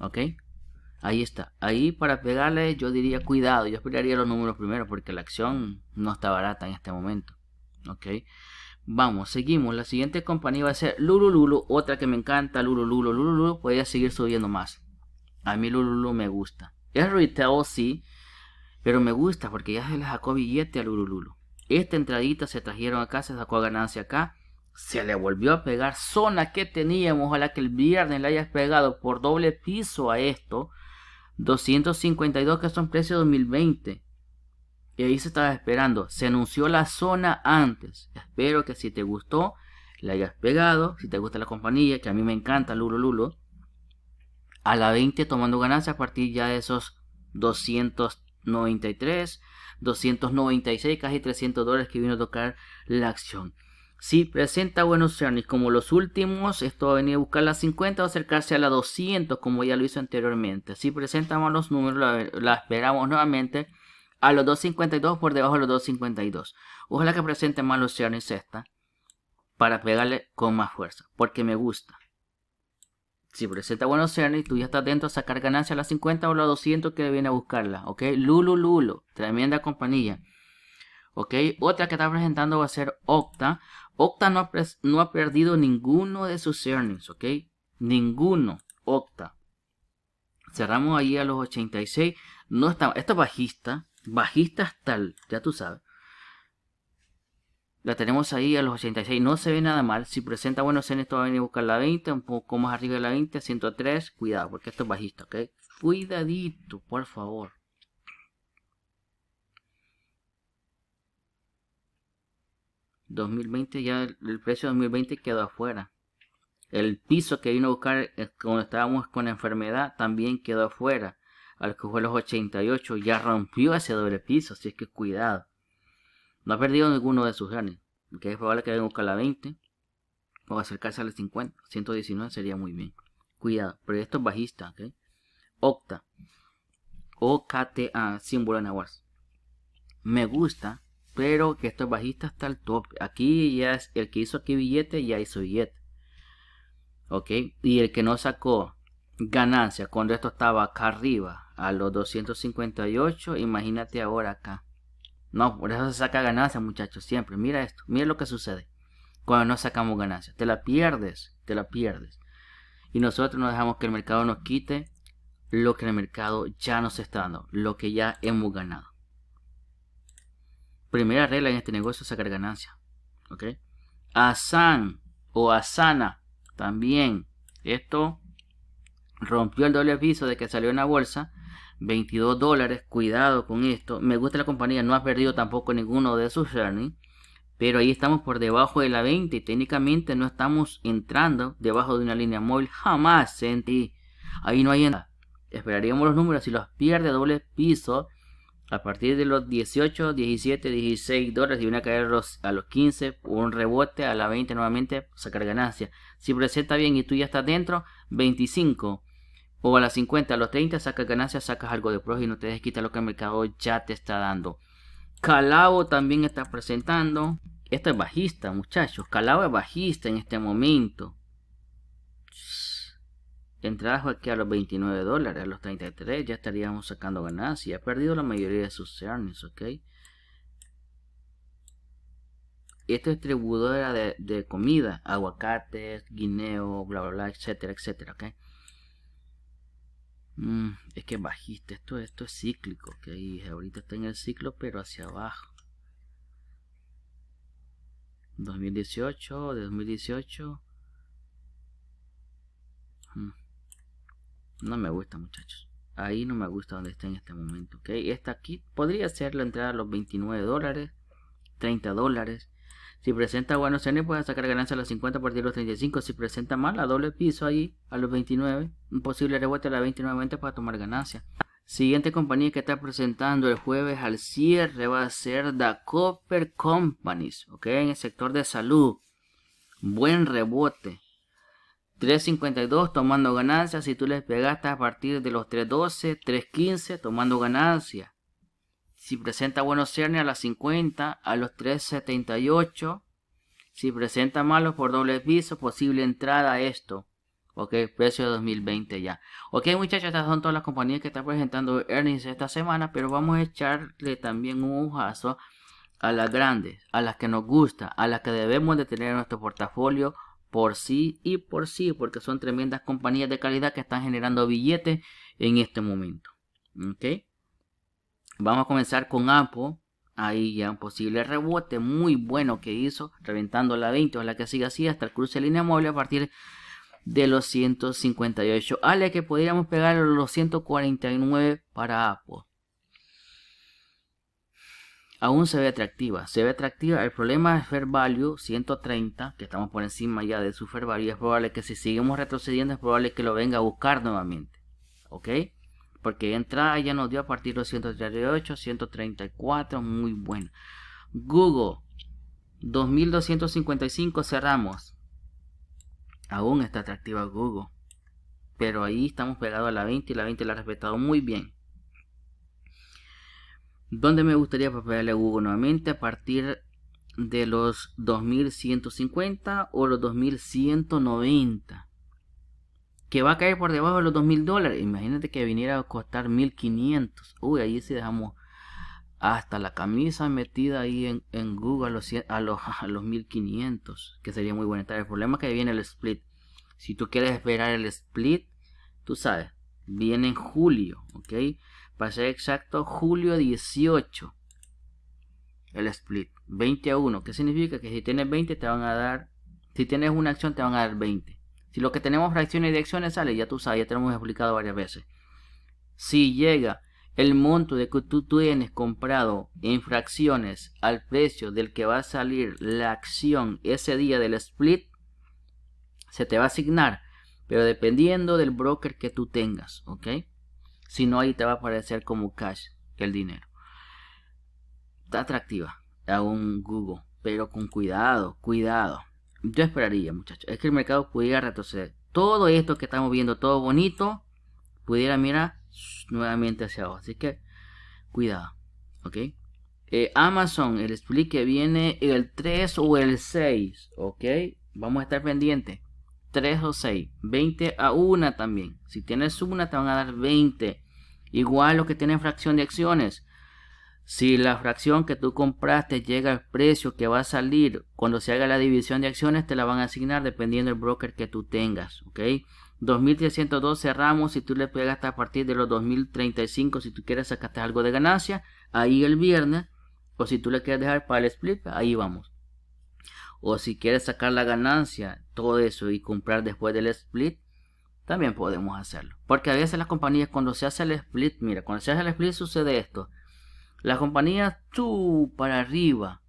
Ok, ahí está, ahí para pegarle yo diría cuidado, yo esperaría los números primero porque la acción no está barata en este momento. Ok, vamos, seguimos. La siguiente compañía va a ser Lulu, otra que me encanta. Lulu podría seguir subiendo más. A mí Lulu me gusta. Es retail, sí, pero me gusta porque ya se le sacó billete a Lulu. Esta entradita se trajeron acá, se sacó ganancia acá, se le volvió a pegar zona que teníamos. Ojalá que el viernes le hayas pegado por doble piso a esto, 252, que son precios 2020. Y ahí se estaba esperando. Se anunció la zona antes. Espero que si te gustó, la hayas pegado. Si te gusta la compañía, que a mí me encanta, Lulu. A la 20 tomando ganancia a partir ya de esos 293, 296, casi $300 que vino a tocar la acción. Si presenta buenos earnings como los últimos, esto va a venir a buscar las 50 o acercarse a la 200 como ya lo hizo anteriormente. Si presenta malos números, la esperamos nuevamente a los 252, por debajo de los 252. Ojalá que presente más los earnings esta para pegarle con más fuerza, porque me gusta. Si presenta buenos earnings, tú ya estás dentro a sacar ganancia a las 50 o a los 200 que viene a buscarla. Ok, Lulu, tremenda compañía. Ok, otra que está presentando va a ser Okta. Okta no ha perdido ninguno de sus earnings. Ok, ninguno. Okta, cerramos ahí a los 86. No está, esto es bajista. Bajistas tal, ya tú sabes. La tenemos ahí a los 86, no se ve nada mal. Si presenta buenos earnings, esto va a venir a buscar la 20, un poco más arriba de la 20, 103. Cuidado, porque esto es bajista, ¿ok? Cuidadito, por favor. ...2020, ya el precio de 2020 quedó afuera. El piso que vino a buscar cuando estábamos con la enfermedad también quedó afuera. Al que fue los 88, ya rompió ese doble piso, así es que cuidado. No ha perdido ninguno de sus earnings. Que es probable que venga a buscar la 20 o acercarse a la 50, 119 sería muy bien. Cuidado, pero esto es bajista, ¿ok? Okta, OKTA, símbolo en aguas. Me gusta, pero que esto es bajista hasta el tope. Aquí ya es el que hizo aquí billete, ya hizo billete. Ok, y el que no sacó ganancia cuando esto estaba acá arriba a los 258, imagínate ahora acá. No, por eso se saca ganancia, muchachos, siempre. Mira esto, mira lo que sucede cuando no sacamos ganancia. Te la pierdes. Y nosotros no dejamos que el mercado nos quite lo que el mercado ya nos está dando, lo que ya hemos ganado. Primera regla en este negocio es sacar ganancia. Ok, Asana también. Esto rompió el doble piso de que salió en la bolsa, $22, cuidado con esto. Me gusta la compañía, no ha perdido tampoco ninguno de sus earnings, Pero ahí estamos por debajo de la 20 y técnicamente no estamos entrando debajo de una línea móvil jamás, gente. Ahí no hay nada. Esperaríamos los números, si los pierde a doble piso a partir de los 18, 17, 16 dólares y viene a caer a los 15, un rebote a la 20 nuevamente, sacar ganancia. Si presenta bien y tú ya estás dentro, 25 o a las 50, a los 30 sacas ganancias, sacas algo de pros y no te desquita lo que el mercado ya te está dando. Calabo también está presentando. Esto es bajista, muchachos. Calabo es bajista en este momento. Entradas aquí a los 29 dólares, a los 33 ya estaríamos sacando ganancias. Ha perdido la mayoría de sus earnings, ok. Esta distribuidora de comida, aguacates, guineo, bla bla bla, etcétera, etcétera, ok. Es que bajista, esto es cíclico, que okay. Ahorita está en el ciclo pero hacia abajo. 2018, de 2018. No me gusta, muchachos. Ahí no me gusta donde está en este momento, ok. Esta aquí podría ser la entrada a los 29 dólares, 30 dólares. Si presenta buenos earnings, puede sacar ganancias a los 50 a partir de los 35. Si presenta mal, a doble piso ahí, a los 29. Un posible rebote a la 29.20 para tomar ganancias. Siguiente compañía que está presentando el jueves al cierre va a ser The Copper Companies, ok, en el sector de salud. Buen rebote. 3.52 tomando ganancias. Si tú les pegaste a partir de los 3.12, 3.15 tomando ganancias. Si presenta buenos earnings a las 50, a los 3.78. Si presenta malos por doble piso, posible entrada a esto. Ok, precio de 2020 ya. Ok, muchachos, estas son todas las compañías que están presentando earnings esta semana. Pero vamos a echarle también un ojazo a las grandes, a las que nos gusta, a las que debemos de tener en nuestro portafolio por sí y por sí. Porque son tremendas compañías de calidad que están generando billetes en este momento. Ok. Vamos a comenzar con Apple. Ahí ya un posible rebote muy bueno que hizo, reventando la 20, o la que siga así hasta el cruce de línea móvil a partir de los 158. A la que podríamos pegar los 149 para Apple. Aún se ve atractiva. Se ve atractiva. El problema es fair value 130, que estamos por encima ya de su fair value. Es probable que si seguimos retrocediendo, es probable que lo venga a buscar nuevamente. ¿Ok? Porque entrada ya nos dio a partir de los 138, 134, muy bueno. Google, 2255 cerramos. Aún está atractiva Google. Pero ahí estamos pegados a la 20 y la 20 la ha respetado muy bien. ¿Dónde me gustaría pegarle a Google nuevamente? A partir de los 2150 o los 2190. Que va a caer por debajo de los 2000 dólares. Imagínate que viniera a costar 1500. Uy, ahí sí dejamos hasta la camisa metida ahí en Google a los 1500. Que sería muy buena entrada. El problema es que viene el split. Si tú quieres esperar el split, tú sabes, viene en julio. Ok, para ser exacto, julio 18. El split 20 a 1. ¿Qué significa? Que si tienes 20 te van a dar. Si tienes una acción te van a dar 20. Si lo que tenemos fracciones y acciones sale, ya tú sabes, ya te lo hemos explicado varias veces. Si llega el monto de que tú tienes comprado en fracciones al precio del que va a salir la acción ese día del split, se te va a asignar, pero dependiendo del broker que tú tengas, ¿ok? Si no, ahí te va a aparecer como cash el dinero. Está atractiva aún Google, pero con cuidado, cuidado. Yo esperaría, muchachos, es que el mercado pudiera retroceder. Todo esto que estamos viendo, todo bonito, pudiera mirar nuevamente hacia abajo. Así que, cuidado, ¿ok? Amazon, el split que viene el 3 o el 6, ¿ok? Vamos a estar pendientes. 3 o 6, 20 a 1 también. Si tienes una, te van a dar 20. Igual lo que tienen fracción de acciones. Si la fracción que tú compraste llega al precio que va a salir cuando se haga la división de acciones, te la van a asignar dependiendo del broker que tú tengas, ¿ok? 2302 cerramos. Si tú le pegaste a partir de los 2035, si tú quieres sacaste algo de ganancia, ahí el viernes. O si tú le quieres dejar para el split, ahí vamos. O si quieres sacar la ganancia, todo eso y comprar después del split, también podemos hacerlo. Porque a veces las compañías cuando se hace el split, mira, cuando se hace el split sucede esto. Las compañías tú para arriba,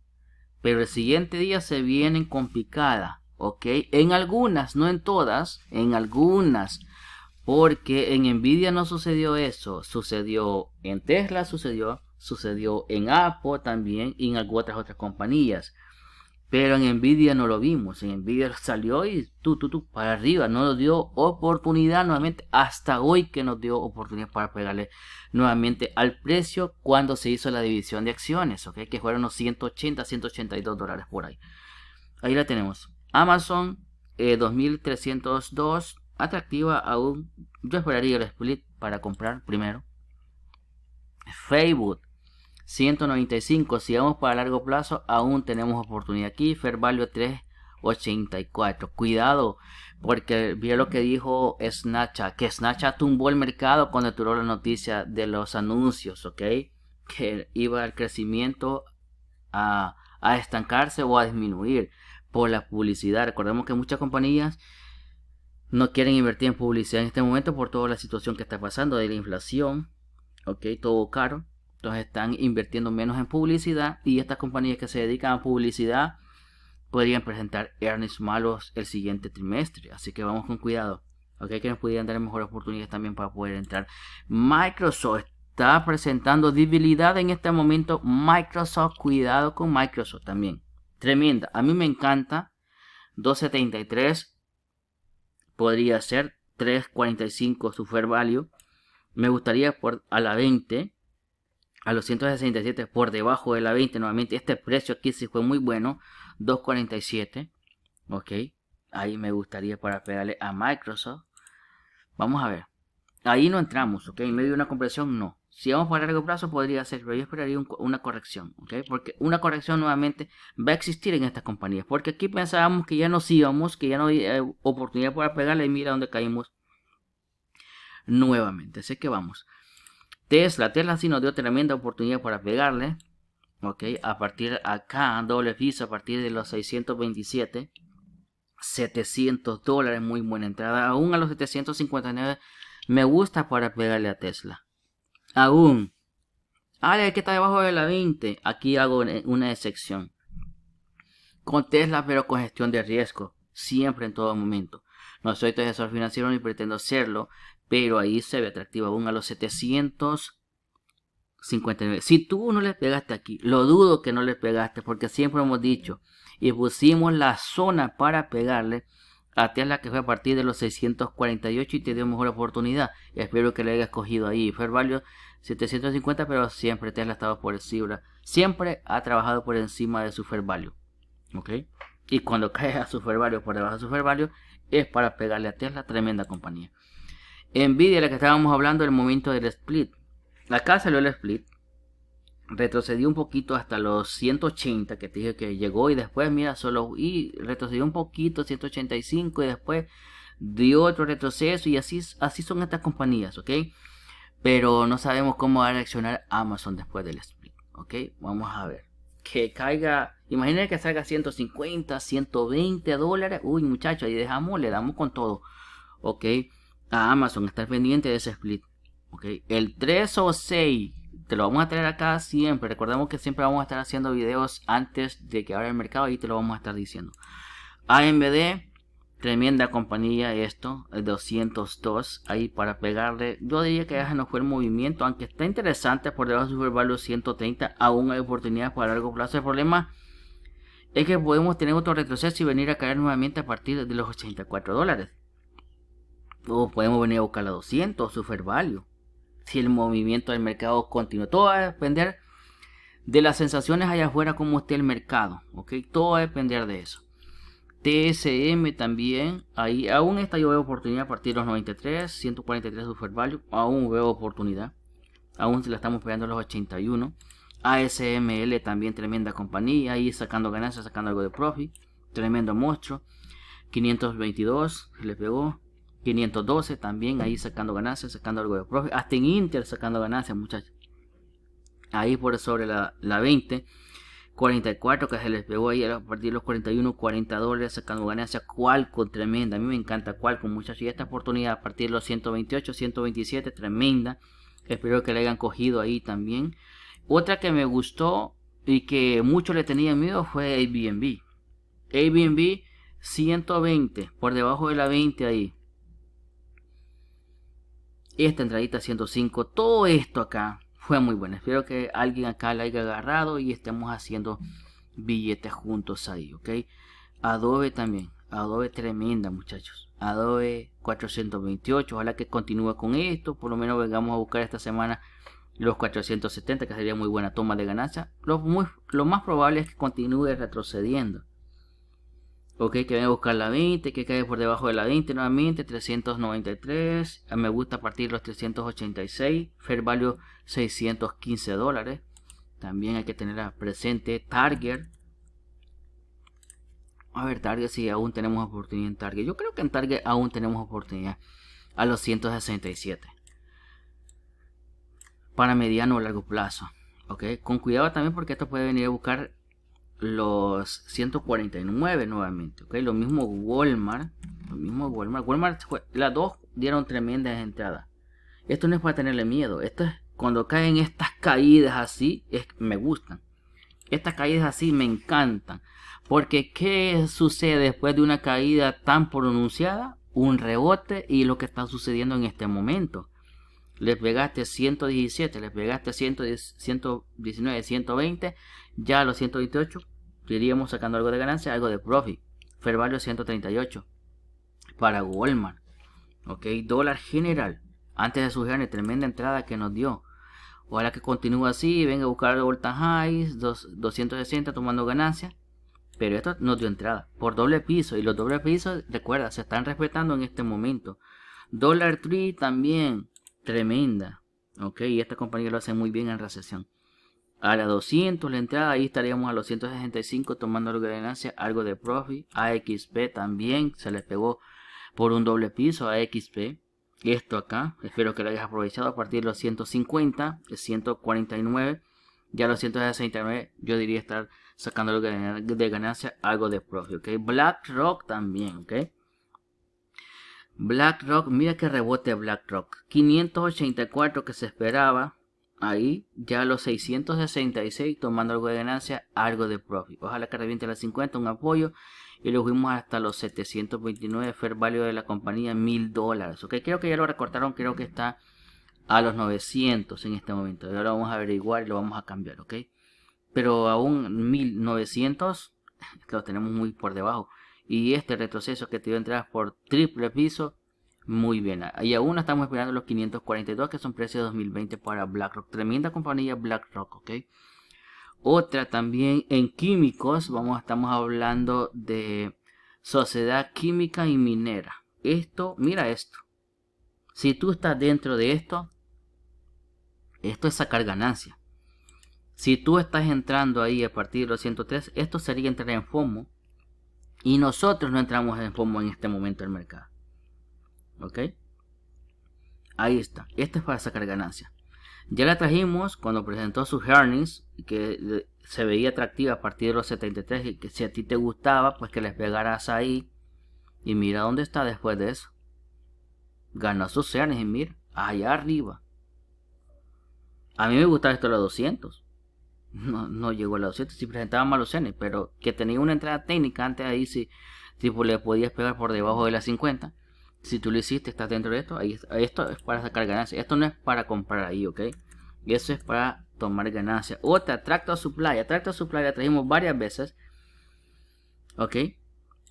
pero el siguiente día se vienen complicadas, ¿ok? En algunas, no en todas, en algunas, porque en Nvidia no sucedió eso, sucedió en Tesla, sucedió en Apple también y en algunas otras compañías. Pero en Nvidia no lo vimos, en Nvidia salió y para arriba, no nos dio oportunidad nuevamente, hasta hoy que nos dio oportunidad para pegarle nuevamente al precio cuando se hizo la división de acciones, ¿ok? Que fueron unos 180, 182 dólares por ahí. Ahí la tenemos. Amazon 2302, atractiva aún, yo esperaría el split para comprar primero. Facebook 195, si vamos para largo plazo aún tenemos oportunidad aquí. Fair Value 384, cuidado, porque vi lo que dijo Snapchat, que Snapchat tumbó el mercado cuando tiró la noticia de los anuncios, ok, que iba el crecimiento a estancarse o a disminuir por la publicidad. Recordemos que muchas compañías no quieren invertir en publicidad en este momento por toda la situación que está pasando de la inflación, ok, todo caro. Entonces están invirtiendo menos en publicidad y estas compañías que se dedican a publicidad podrían presentar earnings malos el siguiente trimestre. Así que vamos con cuidado, ¿ok? Que nos pudieran dar mejores oportunidades también para poder entrar. Microsoft está presentando debilidad en este momento. Microsoft, cuidado con Microsoft también. Tremenda. A mí me encanta. 2.73 podría ser. 3.45 su fair value. Me gustaría por a la 20. A los 167 por debajo de la 20. Nuevamente este precio aquí sí fue muy bueno. 2.47. Ok. Ahí me gustaría para pegarle a Microsoft. Vamos a ver. Ahí no entramos. Ok. En medio de una compresión no. Si vamos para largo plazo podría ser. Pero yo esperaría una corrección. Ok. Porque una corrección nuevamente va a existir en estas compañías. Porque aquí pensábamos que ya nos íbamos. Que ya no había oportunidad para pegarle. Y mira dónde caímos. Nuevamente. Así que vamos. Tesla sí nos dio tremenda oportunidad para pegarle, ok, a partir acá, doble piso a partir de los 627, 700 dólares, muy buena entrada, aún a los 759 me gusta para pegarle a Tesla, aún, área que está debajo de la 20, aquí hago una excepción, con Tesla pero con gestión de riesgo, siempre en todo momento, no soy asesor financiero ni pretendo serlo, pero ahí se ve atractiva aún a los 759. Si tú no le pegaste aquí, lo dudo que no le pegaste, porque siempre hemos dicho y pusimos la zona para pegarle a Tesla que fue a partir de los 648 y te dio mejor oportunidad. Y espero que le hayas cogido ahí. Fair Value 750, pero siempre Tesla ha estado por encima. Siempre ha trabajado por encima de su Fair Value. ¿Ok? Y cuando cae a su Fair Value, por debajo de su Fair Value, es para pegarle a Tesla, tremenda compañía. Nvidia, la que estábamos hablando del momento del split. Acá salió el split. Retrocedió un poquito hasta los 180 que te dije que llegó. Y después, mira, solo y retrocedió un poquito, 185. Y después dio otro retroceso. Y así son estas compañías, ¿ok? Pero no sabemos cómo va a reaccionar Amazon después del split, ¿ok? Vamos a ver. Que caiga, imagínate que salga 150, 120 dólares. Uy, muchachos, ahí dejamos, le damos con todo, ¿ok? A Amazon, estar pendiente de ese split, ok. El 3 o 6 te lo vamos a traer acá siempre. Recordemos que siempre vamos a estar haciendo videos antes de que abra el mercado y te lo vamos a estar diciendo. AMBD, tremenda compañía esto, el 202 ahí para pegarle. Yo diría que ya no fue el movimiento, aunque está interesante por debajo de su valor 130. Aún hay oportunidades para largo plazo. El problema es que podemos tener otro retroceso y venir a caer nuevamente a partir de los 84 dólares. O podemos venir a buscar la 200 su fair value si el movimiento del mercado continúa. Todo va a depender de las sensaciones allá afuera, como esté el mercado, ok, todo va a depender de eso. TSM también, ahí aún está, yo veo oportunidad a partir de los 93, 143 su fair value, aún veo oportunidad, aún se la estamos pegando a los 81. ASML también, tremenda compañía, ahí sacando ganancias, sacando algo de profit, tremendo monstruo, 522 se le pegó, 512 también, ahí sacando ganancias, sacando algo de profit, hasta en Inter sacando ganancias, muchachos, ahí por sobre la 20, 44 que se les pegó ahí a partir de los 41, 40 dólares sacando ganancias. Qualcomm, tremenda, a mí me encanta Qualcomm, muchachos, y esta oportunidad a partir de los 128, 127, tremenda, espero que le hayan cogido ahí también. Otra que me gustó y que muchos le tenían miedo fue Airbnb. Airbnb 120, por debajo de la 20 ahí. Esta entradita 105, todo esto acá fue muy bueno. Espero que alguien acá la haya agarrado y estemos haciendo billetes juntos ahí, ¿ok? Adobe también, Adobe tremenda, muchachos. Adobe 428, ojalá que continúe con esto, por lo menos vengamos a buscar esta semana los 470, que sería muy buena toma de ganancia. Lo más probable es que continúe retrocediendo. Ok, que venga a buscar la 20, que cae por debajo de la 20 nuevamente, 393, me gusta a partir de los 386, fair value $615, también hay que tener presente Target. A ver, Target, si aún tenemos oportunidad en Target, yo creo que en Target aún tenemos oportunidad a los 167, para mediano o largo plazo, ok, con cuidado también porque esto puede venir a buscar los 149 nuevamente, ok. Lo mismo Walmart, Walmart las dos dieron tremendas entradas. Esto no es para tenerle miedo, esto es cuando caen estas caídas así, me gustan estas caídas así, me encantan, porque ¿qué sucede después de una caída tan pronunciada? Un rebote, y lo que está sucediendo en este momento, les pegaste 117, les pegaste 119, 120, ya a los 128 iríamos sacando algo de ganancia, algo de profit. Fair value 138 para Walmart, ok. Dólar general, antes de subir, tremenda entrada que nos dio, ojalá que continúe así, venga a buscar el all-time highs, 260 tomando ganancia, pero esto nos dio entrada por doble piso, y los dobles pisos, recuerda, se están respetando en este momento. Dollar Tree también tremenda, ok, y esta compañía lo hace muy bien en recesión. A la 200 la entrada, ahí estaríamos a los 165 tomando algo de ganancia, algo de profit. AXP también se les pegó por un doble piso a AXP. Esto acá, espero que lo hayas aprovechado a partir de los 150, 149, ya a los 169 yo diría estar sacando algo de ganancia, algo de profit, ok. BlackRock también, ok. BlackRock, mira que rebote BlackRock, 584 que se esperaba, ahí ya a los 666 tomando algo de ganancia, algo de profit. Ojalá que reviente las 50, un apoyo, y lo fuimos hasta los 729, fair value de la compañía $1000, ok, creo que ya lo recortaron, creo que está a los 900 en este momento, ahora lo vamos a averiguar y lo vamos a cambiar, ok, pero aún 1900 lo tenemos muy por debajo. Y este retroceso que te dio entradas por triple piso, muy bien. Y aún estamos esperando los 542, que son precios de 2020 para BlackRock. Tremenda compañía BlackRock, ok. Otra también en químicos, estamos hablando de Sociedad Química y Minera. Esto, mira esto. Si tú estás dentro de esto, esto es sacar ganancia. Si tú estás entrando ahí a partir de los 103, esto sería entrar en FOMO. Y nosotros no entramos en FOMO en este momento del mercado, ok. Ahí está, este es para sacar ganancia. Ya la trajimos cuando presentó sus earnings, que se veía atractiva a partir de los 73, y que si a ti te gustaba, pues que les pegaras ahí. Y mira dónde está después de eso. Ganó sus earnings y mira, allá arriba. A mí me gustaba esto de los 200. No llegó a los 200, si presentaba malos cenes, pero que tenía una entrada técnica antes ahí, si tipo le podías pegar por debajo de las 50. Si tú lo hiciste, estás dentro de esto, ahí, esto es para sacar ganancia, esto no es para comprar ahí, ok, y eso es para tomar ganancia. Otra, Tractor Supply la trajimos varias veces, ok,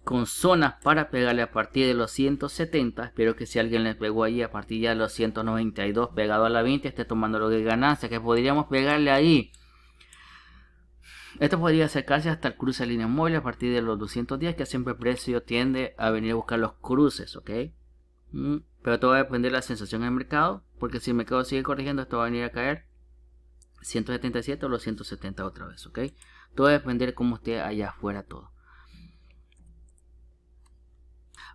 con zonas para pegarle a partir de los 170, espero que si alguien le pegó ahí a partir ya de los 192 pegado a la 20, esté tomando lo de ganancia, que podríamos pegarle ahí. Esto podría acercarse hasta el cruce de línea móvil a partir de los 210, que siempre el precio tiende a venir a buscar los cruces, ok. Pero todo va a depender de la sensación del mercado, porque si el mercado sigue corrigiendo, esto va a venir a caer 177 o los 170 otra vez, ok. Todo va a depender de cómo esté allá afuera todo.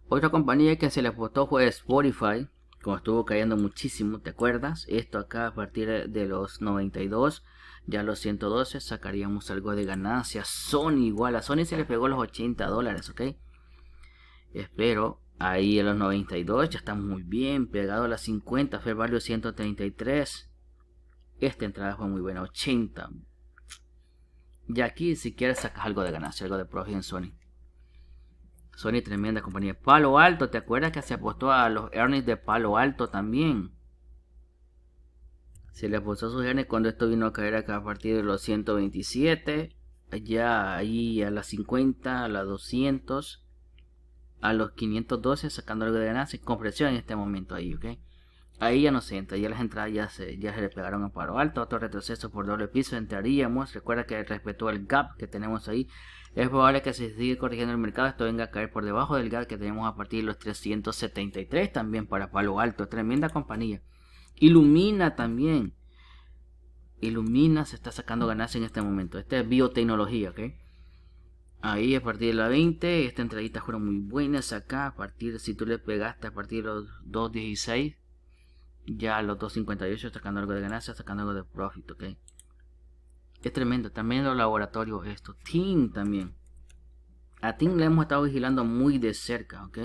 Otra compañía que se le apostó fue Spotify, como estuvo cayendo muchísimo, ¿te acuerdas? Esto acá a partir de los 92. Ya a los 112 sacaríamos algo de ganancia. Sony igual, a Sony se le pegó los $80, ok. Espero ahí a los 92, ya está muy bien, pegado a las 50, fair value 133. Esta entrada fue muy buena, 80. Y aquí si quieres sacas algo de ganancia, algo de profit en Sony. Sony, tremenda compañía. Palo Alto, ¿te acuerdas que se apostó a los earnings de Palo Alto también? Se le apostó a sus earnings cuando esto vino a caer acá a partir de los 127. Ya ahí a las 50, a las 200, a los 512, sacando algo de ganancia. Compresión en este momento ahí, ¿ok? Ahí ya no se entra, ya las entradas ya se le pegaron a Palo Alto. Otro retroceso por doble piso, entraríamos. Recuerda que respetó el gap que tenemos ahí. Es probable que se sigue corrigiendo el mercado, esto venga a caer por debajo del gap que tenemos a partir de los 373 también para Palo Alto. Tremenda compañía. Illumina también. Illumina se está sacando ganancia en este momento. Esta es biotecnología, ¿ok? Ahí a partir de la 20, esta entradita fueron muy buenas acá. A partir, si tú le pegaste a partir de los 216, ya a los 258 sacando algo de ganancia, sacando algo de profit, ¿ok? Es tremendo, también los laboratorios esto. Team también. A Team le hemos estado vigilando muy de cerca, ¿ok?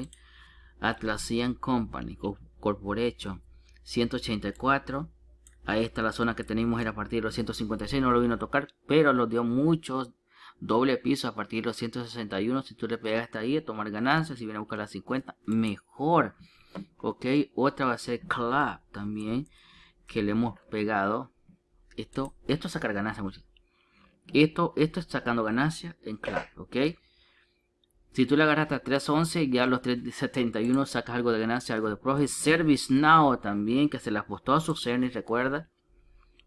Atlassian Company, Corporation, 184. Ahí está la zona que tenemos, era a partir de los 156, no lo vino a tocar, pero lo dio muchos doble piso a partir de los 161. Si tú le pegas hasta ahí a tomar ganancias, si viene a buscar las 50, mejor. Ok, otra va a ser Club también, que le hemos pegado. Esto es sacar ganancia, muchachos. Esto es sacando ganancia en Club, ¿ok? Si tú le agarras hasta 3.11, ya a los 3.71 sacas algo de ganancia, algo de profit. ServiceNow también, que se le apostó a sus earnings, recuerda.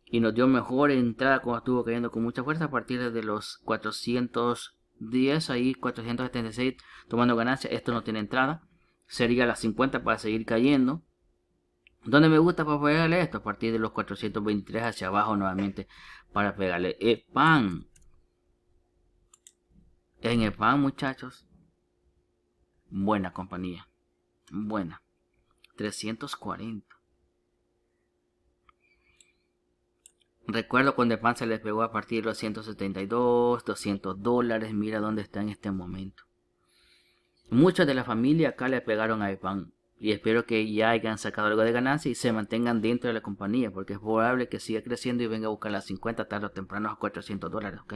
Y nos dio mejor entrada cuando estuvo cayendo con mucha fuerza a partir de los 410, ahí 476, tomando ganancia. Esto no tiene entrada. Sería las 50 para seguir cayendo. ¿Dónde me gusta para pegarle esto? A partir de los 423 hacia abajo nuevamente para pegarle. EPAN. En EPAN, muchachos. Buena compañía. Buena. 340. Recuerdo cuando EPAN se les pegó a partir de los 172, $200. Mira dónde está en este momento. Muchos de la familia acá le pegaron a EPAN. Y espero que ya hayan sacado algo de ganancia y se mantengan dentro de la compañía, porque es probable que siga creciendo y venga a buscar las 50 tarde o temprano a $400, ¿ok?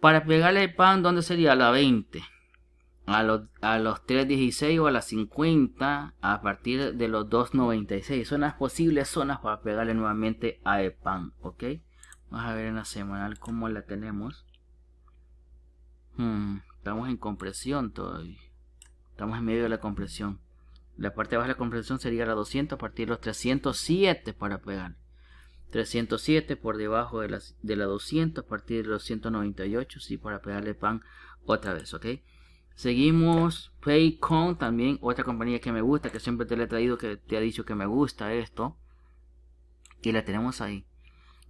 Para pegarle el pan, ¿dónde sería? A la 20, a los 3.16 o a las 50 a partir de los 2.96. Son las posibles zonas para pegarle nuevamente a el pan, ¿ok? Vamos a ver en la semanal cómo la tenemos. Estamos en compresión todavía. Estamos en medio de la compresión. La parte baja de la compresión sería la 200 a partir de los 307 para pegar. 307 por debajo de la 200 a partir de los 198, sí, para pegarle pan otra vez, ¿ok? Seguimos Paycom también, otra compañía que me gusta, que siempre te la he traído, que te ha dicho que me gusta esto. Y la tenemos ahí.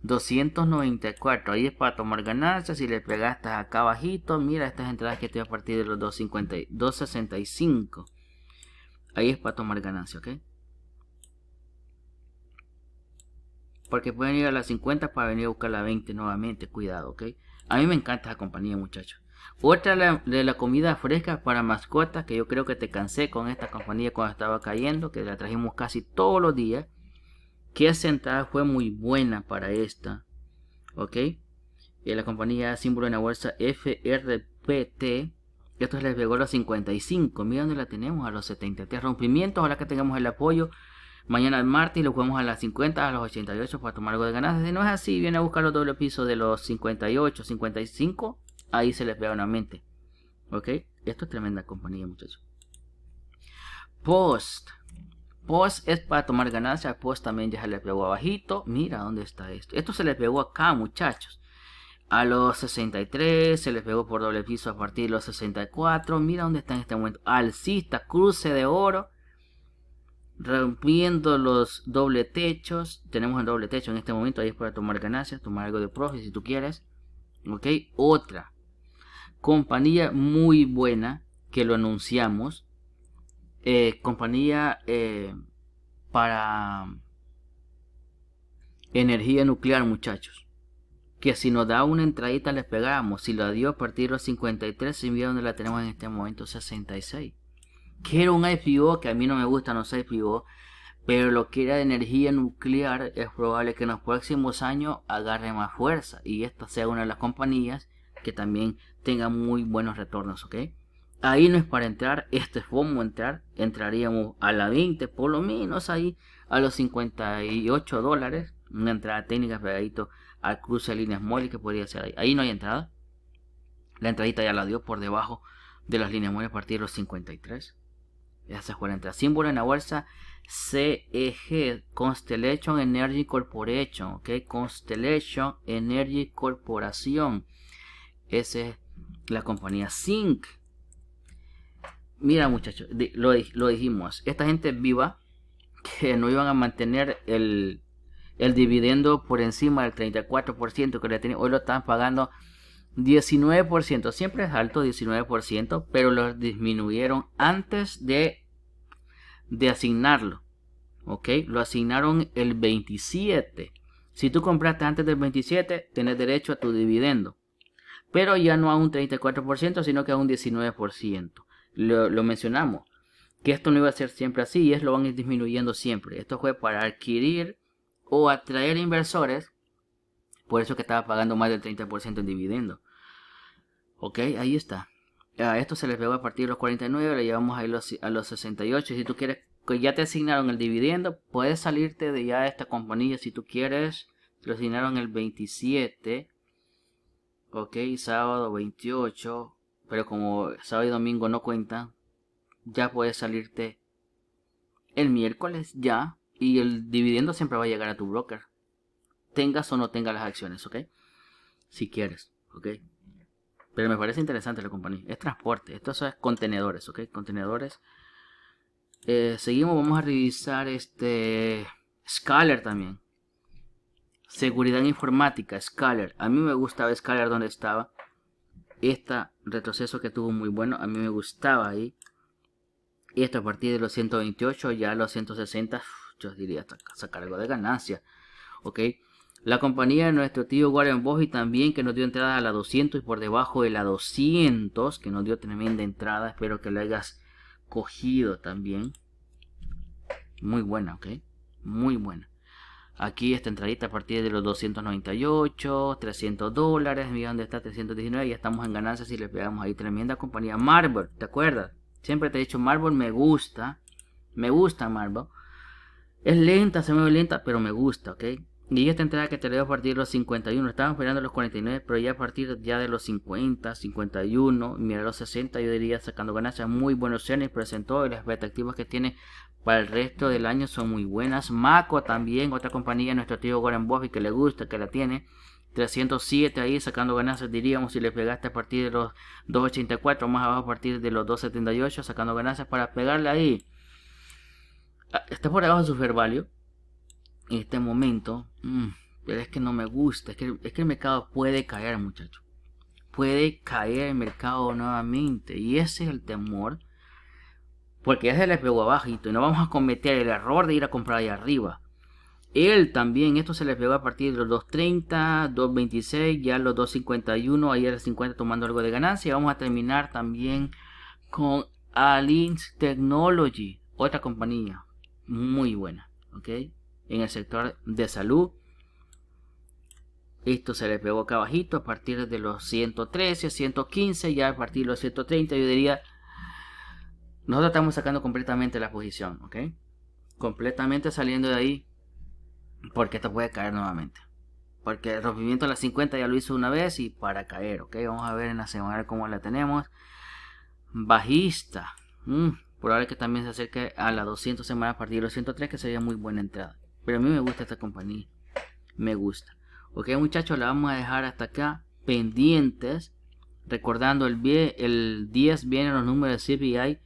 294, ahí es para tomar ganancias. Si le pegaste acá abajito, mira estas entradas que estoy a partir de los 265. Ahí es para tomar ganancias, ¿ok? Porque pueden ir a las 50 para venir a buscar la 20 nuevamente, cuidado, ¿ok? A mí me encanta esa compañía, muchachos. Otra de la comida fresca para mascotas, que yo creo que te cansé con esta compañía cuando estaba cayendo, que la trajimos casi todos los días. Que esa entrada fue muy buena para esta, ok. La compañía símbolo en la bolsa FRPT, esto les pegó a los 55. Mira dónde la tenemos, a los 73. Rompimientos, ahora que tengamos el apoyo mañana el martes y lo jugamos a las 50, a los 88 para tomar algo de ganancias. Si no es así, viene a buscar los doble pisos de los 58, 55, ahí se les pega nuevamente, ok. Esto es tremenda compañía, muchachos. Post es para tomar ganancias. Post también ya se le pegó abajito. Mira dónde está esto. Esto se le pegó acá, muchachos. A los 63. Se le pegó por doble piso a partir de los 64. Mira dónde está en este momento. Alcista, cruce de oro. Rompiendo los doble techos. Tenemos el doble techo en este momento. Ahí es para tomar ganancias. Tomar algo de profit si tú quieres. Ok. Otra compañía muy buena, que lo anunciamos. Compañía para energía nuclear, muchachos, que si nos da una entradita les pegamos. Si la dio a partir de los 53, si mira donde la tenemos en este momento, 66. Que era un IPO, que a mí no me gustan los IPO, pero lo que era de energía nuclear es probable que en los próximos años agarre más fuerza y esta sea una de las compañías que también tenga muy buenos retornos, ¿ok? Ahí no es para entrar, este FOMO entrar, entraríamos a la 20, por lo menos ahí a los $58, una entrada técnica pegadito al cruce de líneas móviles que podría ser ahí. Ahí no hay entrada, la entradita ya la dio por debajo de las líneas móviles a partir de los 53. Esa fue la entrada. Símbolo en la bolsa CEG, Constellation Energy Corporation, ¿ok? Constellation Energy Corporation, esa es la compañía Zinc. Mira muchachos, lo dijimos, esta gente viva que no iban a mantener el dividendo por encima del 34% que le tenían, hoy lo están pagando 19%, siempre es alto 19%, pero lo disminuyeron antes de asignarlo, ok, lo asignaron el 27, si tú compraste antes del 27 tenés derecho a tu dividendo, pero ya no a un 34% sino que a un 19%. Lo mencionamos, que esto no iba a ser siempre así y es lo van a ir disminuyendo siempre. Esto fue para adquirir o atraer inversores, por eso que estaba pagando más del 30% en dividendo. Ok, ahí está. A esto se les pegó a partir de los 49, le llevamos ahí a los 68. Si tú quieres, que ya te asignaron el dividendo, puedes salirte de ya esta compañía si tú quieres. Te lo asignaron el 27, ok, sábado 28. Pero como sábado y domingo no cuentan, ya puedes salirte el miércoles ya. Y el dividendo siempre va a llegar a tu broker, tengas o no tengas las acciones, ¿ok? Si quieres, ¿ok? Pero me parece interesante la compañía. Es transporte, esto es contenedores, ¿ok? Contenedores. Seguimos, vamos a revisar este... Scalar también. Seguridad informática, Scalar. A mí me gustaba Scalar donde estaba. Este retroceso que tuvo muy bueno, a mí me gustaba ahí. Y esto a partir de los 128, ya a los 160, yo diría sacar algo de ganancia. Ok, la compañía de nuestro tío Warren Buffett también, que nos dio entrada a la 200 y por debajo de la 200, que nos dio tremenda entrada. Espero que lo hayas cogido también. Muy buena, ok, muy buena. Aquí esta entradita a partir de los 298, $300, mira dónde está, 319, ya estamos en ganancias y le pegamos ahí, tremenda compañía. Marvel, ¿te acuerdas? Siempre te he dicho, Marvel me gusta Marvel. Es lenta, se mueve lenta, pero me gusta, ¿ok? Y esta entrada que te le doy a partir de los 51, estábamos esperando los 49, pero ya a partir ya de los 50, 51, mira los 60, yo diría sacando ganancias, muy buenos earnings presentó y las expectativas que tiene para el resto del año son muy buenas. Maco también, otra compañía, nuestro tío Warren Buffett que le gusta, que la tiene. 307 ahí sacando ganancias, diríamos, si le pegaste a partir de los 284, más abajo a partir de los 278, sacando ganancias para pegarle ahí. Está por abajo de su fair value en este momento, pero es que no me gusta, es que el mercado puede caer, muchachos. Puede caer el mercado nuevamente y ese es el temor. Porque ya se le pegó abajito y no vamos a cometer el error de ir a comprar ahí arriba. Él también, esto se le pegó a partir de los 2.30, 2.26, ya los 2.51, ayer 50 tomando algo de ganancia. Vamos a terminar también con Allianz Technology, otra compañía muy buena, ¿ok? En el sector de salud. Esto se le pegó acá abajito a partir de los 113, 115, ya a partir de los 130 yo diría... Nosotros estamos sacando completamente la posición, ¿ok? Completamente saliendo de ahí, porque esto puede caer nuevamente. Porque el rompimiento de las 50 ya lo hizo una vez y para caer, ¿ok? Vamos a ver en la semana cómo la tenemos. Bajista. Probable que también se acerque a la 200 semanas a partir de los 103, que sería muy buena entrada. Pero a mí me gusta esta compañía. Me gusta. Ok, muchachos, la vamos a dejar hasta acá pendientes. Recordando el 10 vienen los números de CPI.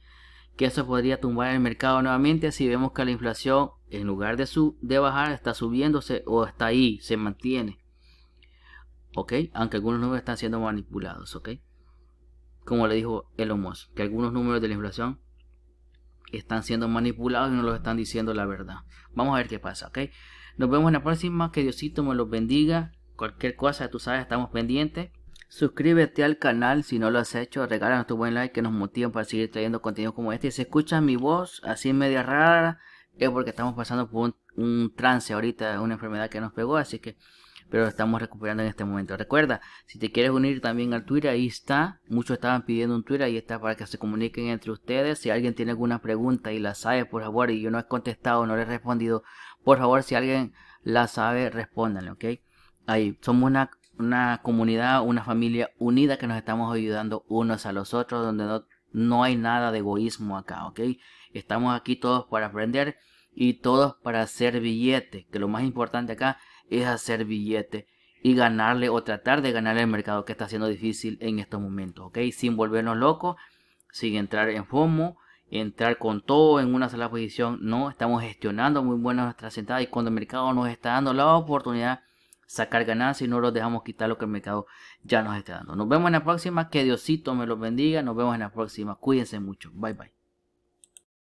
Que eso podría tumbar el mercado nuevamente si vemos que la inflación en lugar de bajar está subiéndose o está ahí, se mantiene. Ok, aunque algunos números están siendo manipulados, ok. Como le dijo Elon Musk, que algunos números de la inflación están siendo manipulados y no los están diciendo la verdad. Vamos a ver qué pasa, ok. Nos vemos en la próxima, que Diosito me los bendiga. Cualquier cosa, tú sabes, estamos pendientes. Suscríbete al canal si no lo has hecho, regálanos tu buen like que nos motivan para seguir trayendo contenido como este. Y si escuchas mi voz así media rara, es porque estamos pasando por un trance ahorita, una enfermedad que nos pegó, así que, pero estamos recuperando en este momento. Recuerda, si te quieres unir también al Twitter, ahí está, muchos estaban pidiendo un Twitter, ahí está para que se comuniquen entre ustedes. Si alguien tiene alguna pregunta y la sabe, por favor, y yo no he contestado, no le he respondido, por favor, si alguien la sabe, respóndanle, ¿ok? Ahí, somos una comunidad, una familia unida que nos estamos ayudando unos a los otros, donde no hay nada de egoísmo acá, ¿ok? Estamos aquí todos para aprender y todos para hacer billete, que lo más importante acá es hacer billete y ganarle o tratar de ganarle el mercado, que está siendo difícil en estos momentos, ¿ok? Sin volvernos locos, sin entrar en FOMO, entrar con todo en una sola posición, no, estamos gestionando muy buena nuestra sentada, y cuando el mercado nos está dando la oportunidad, sacar ganancias y no los dejamos quitar lo que el mercado ya nos está dando. Nos vemos en la próxima, que Diosito me los bendiga, nos vemos en la próxima, cuídense mucho, bye bye.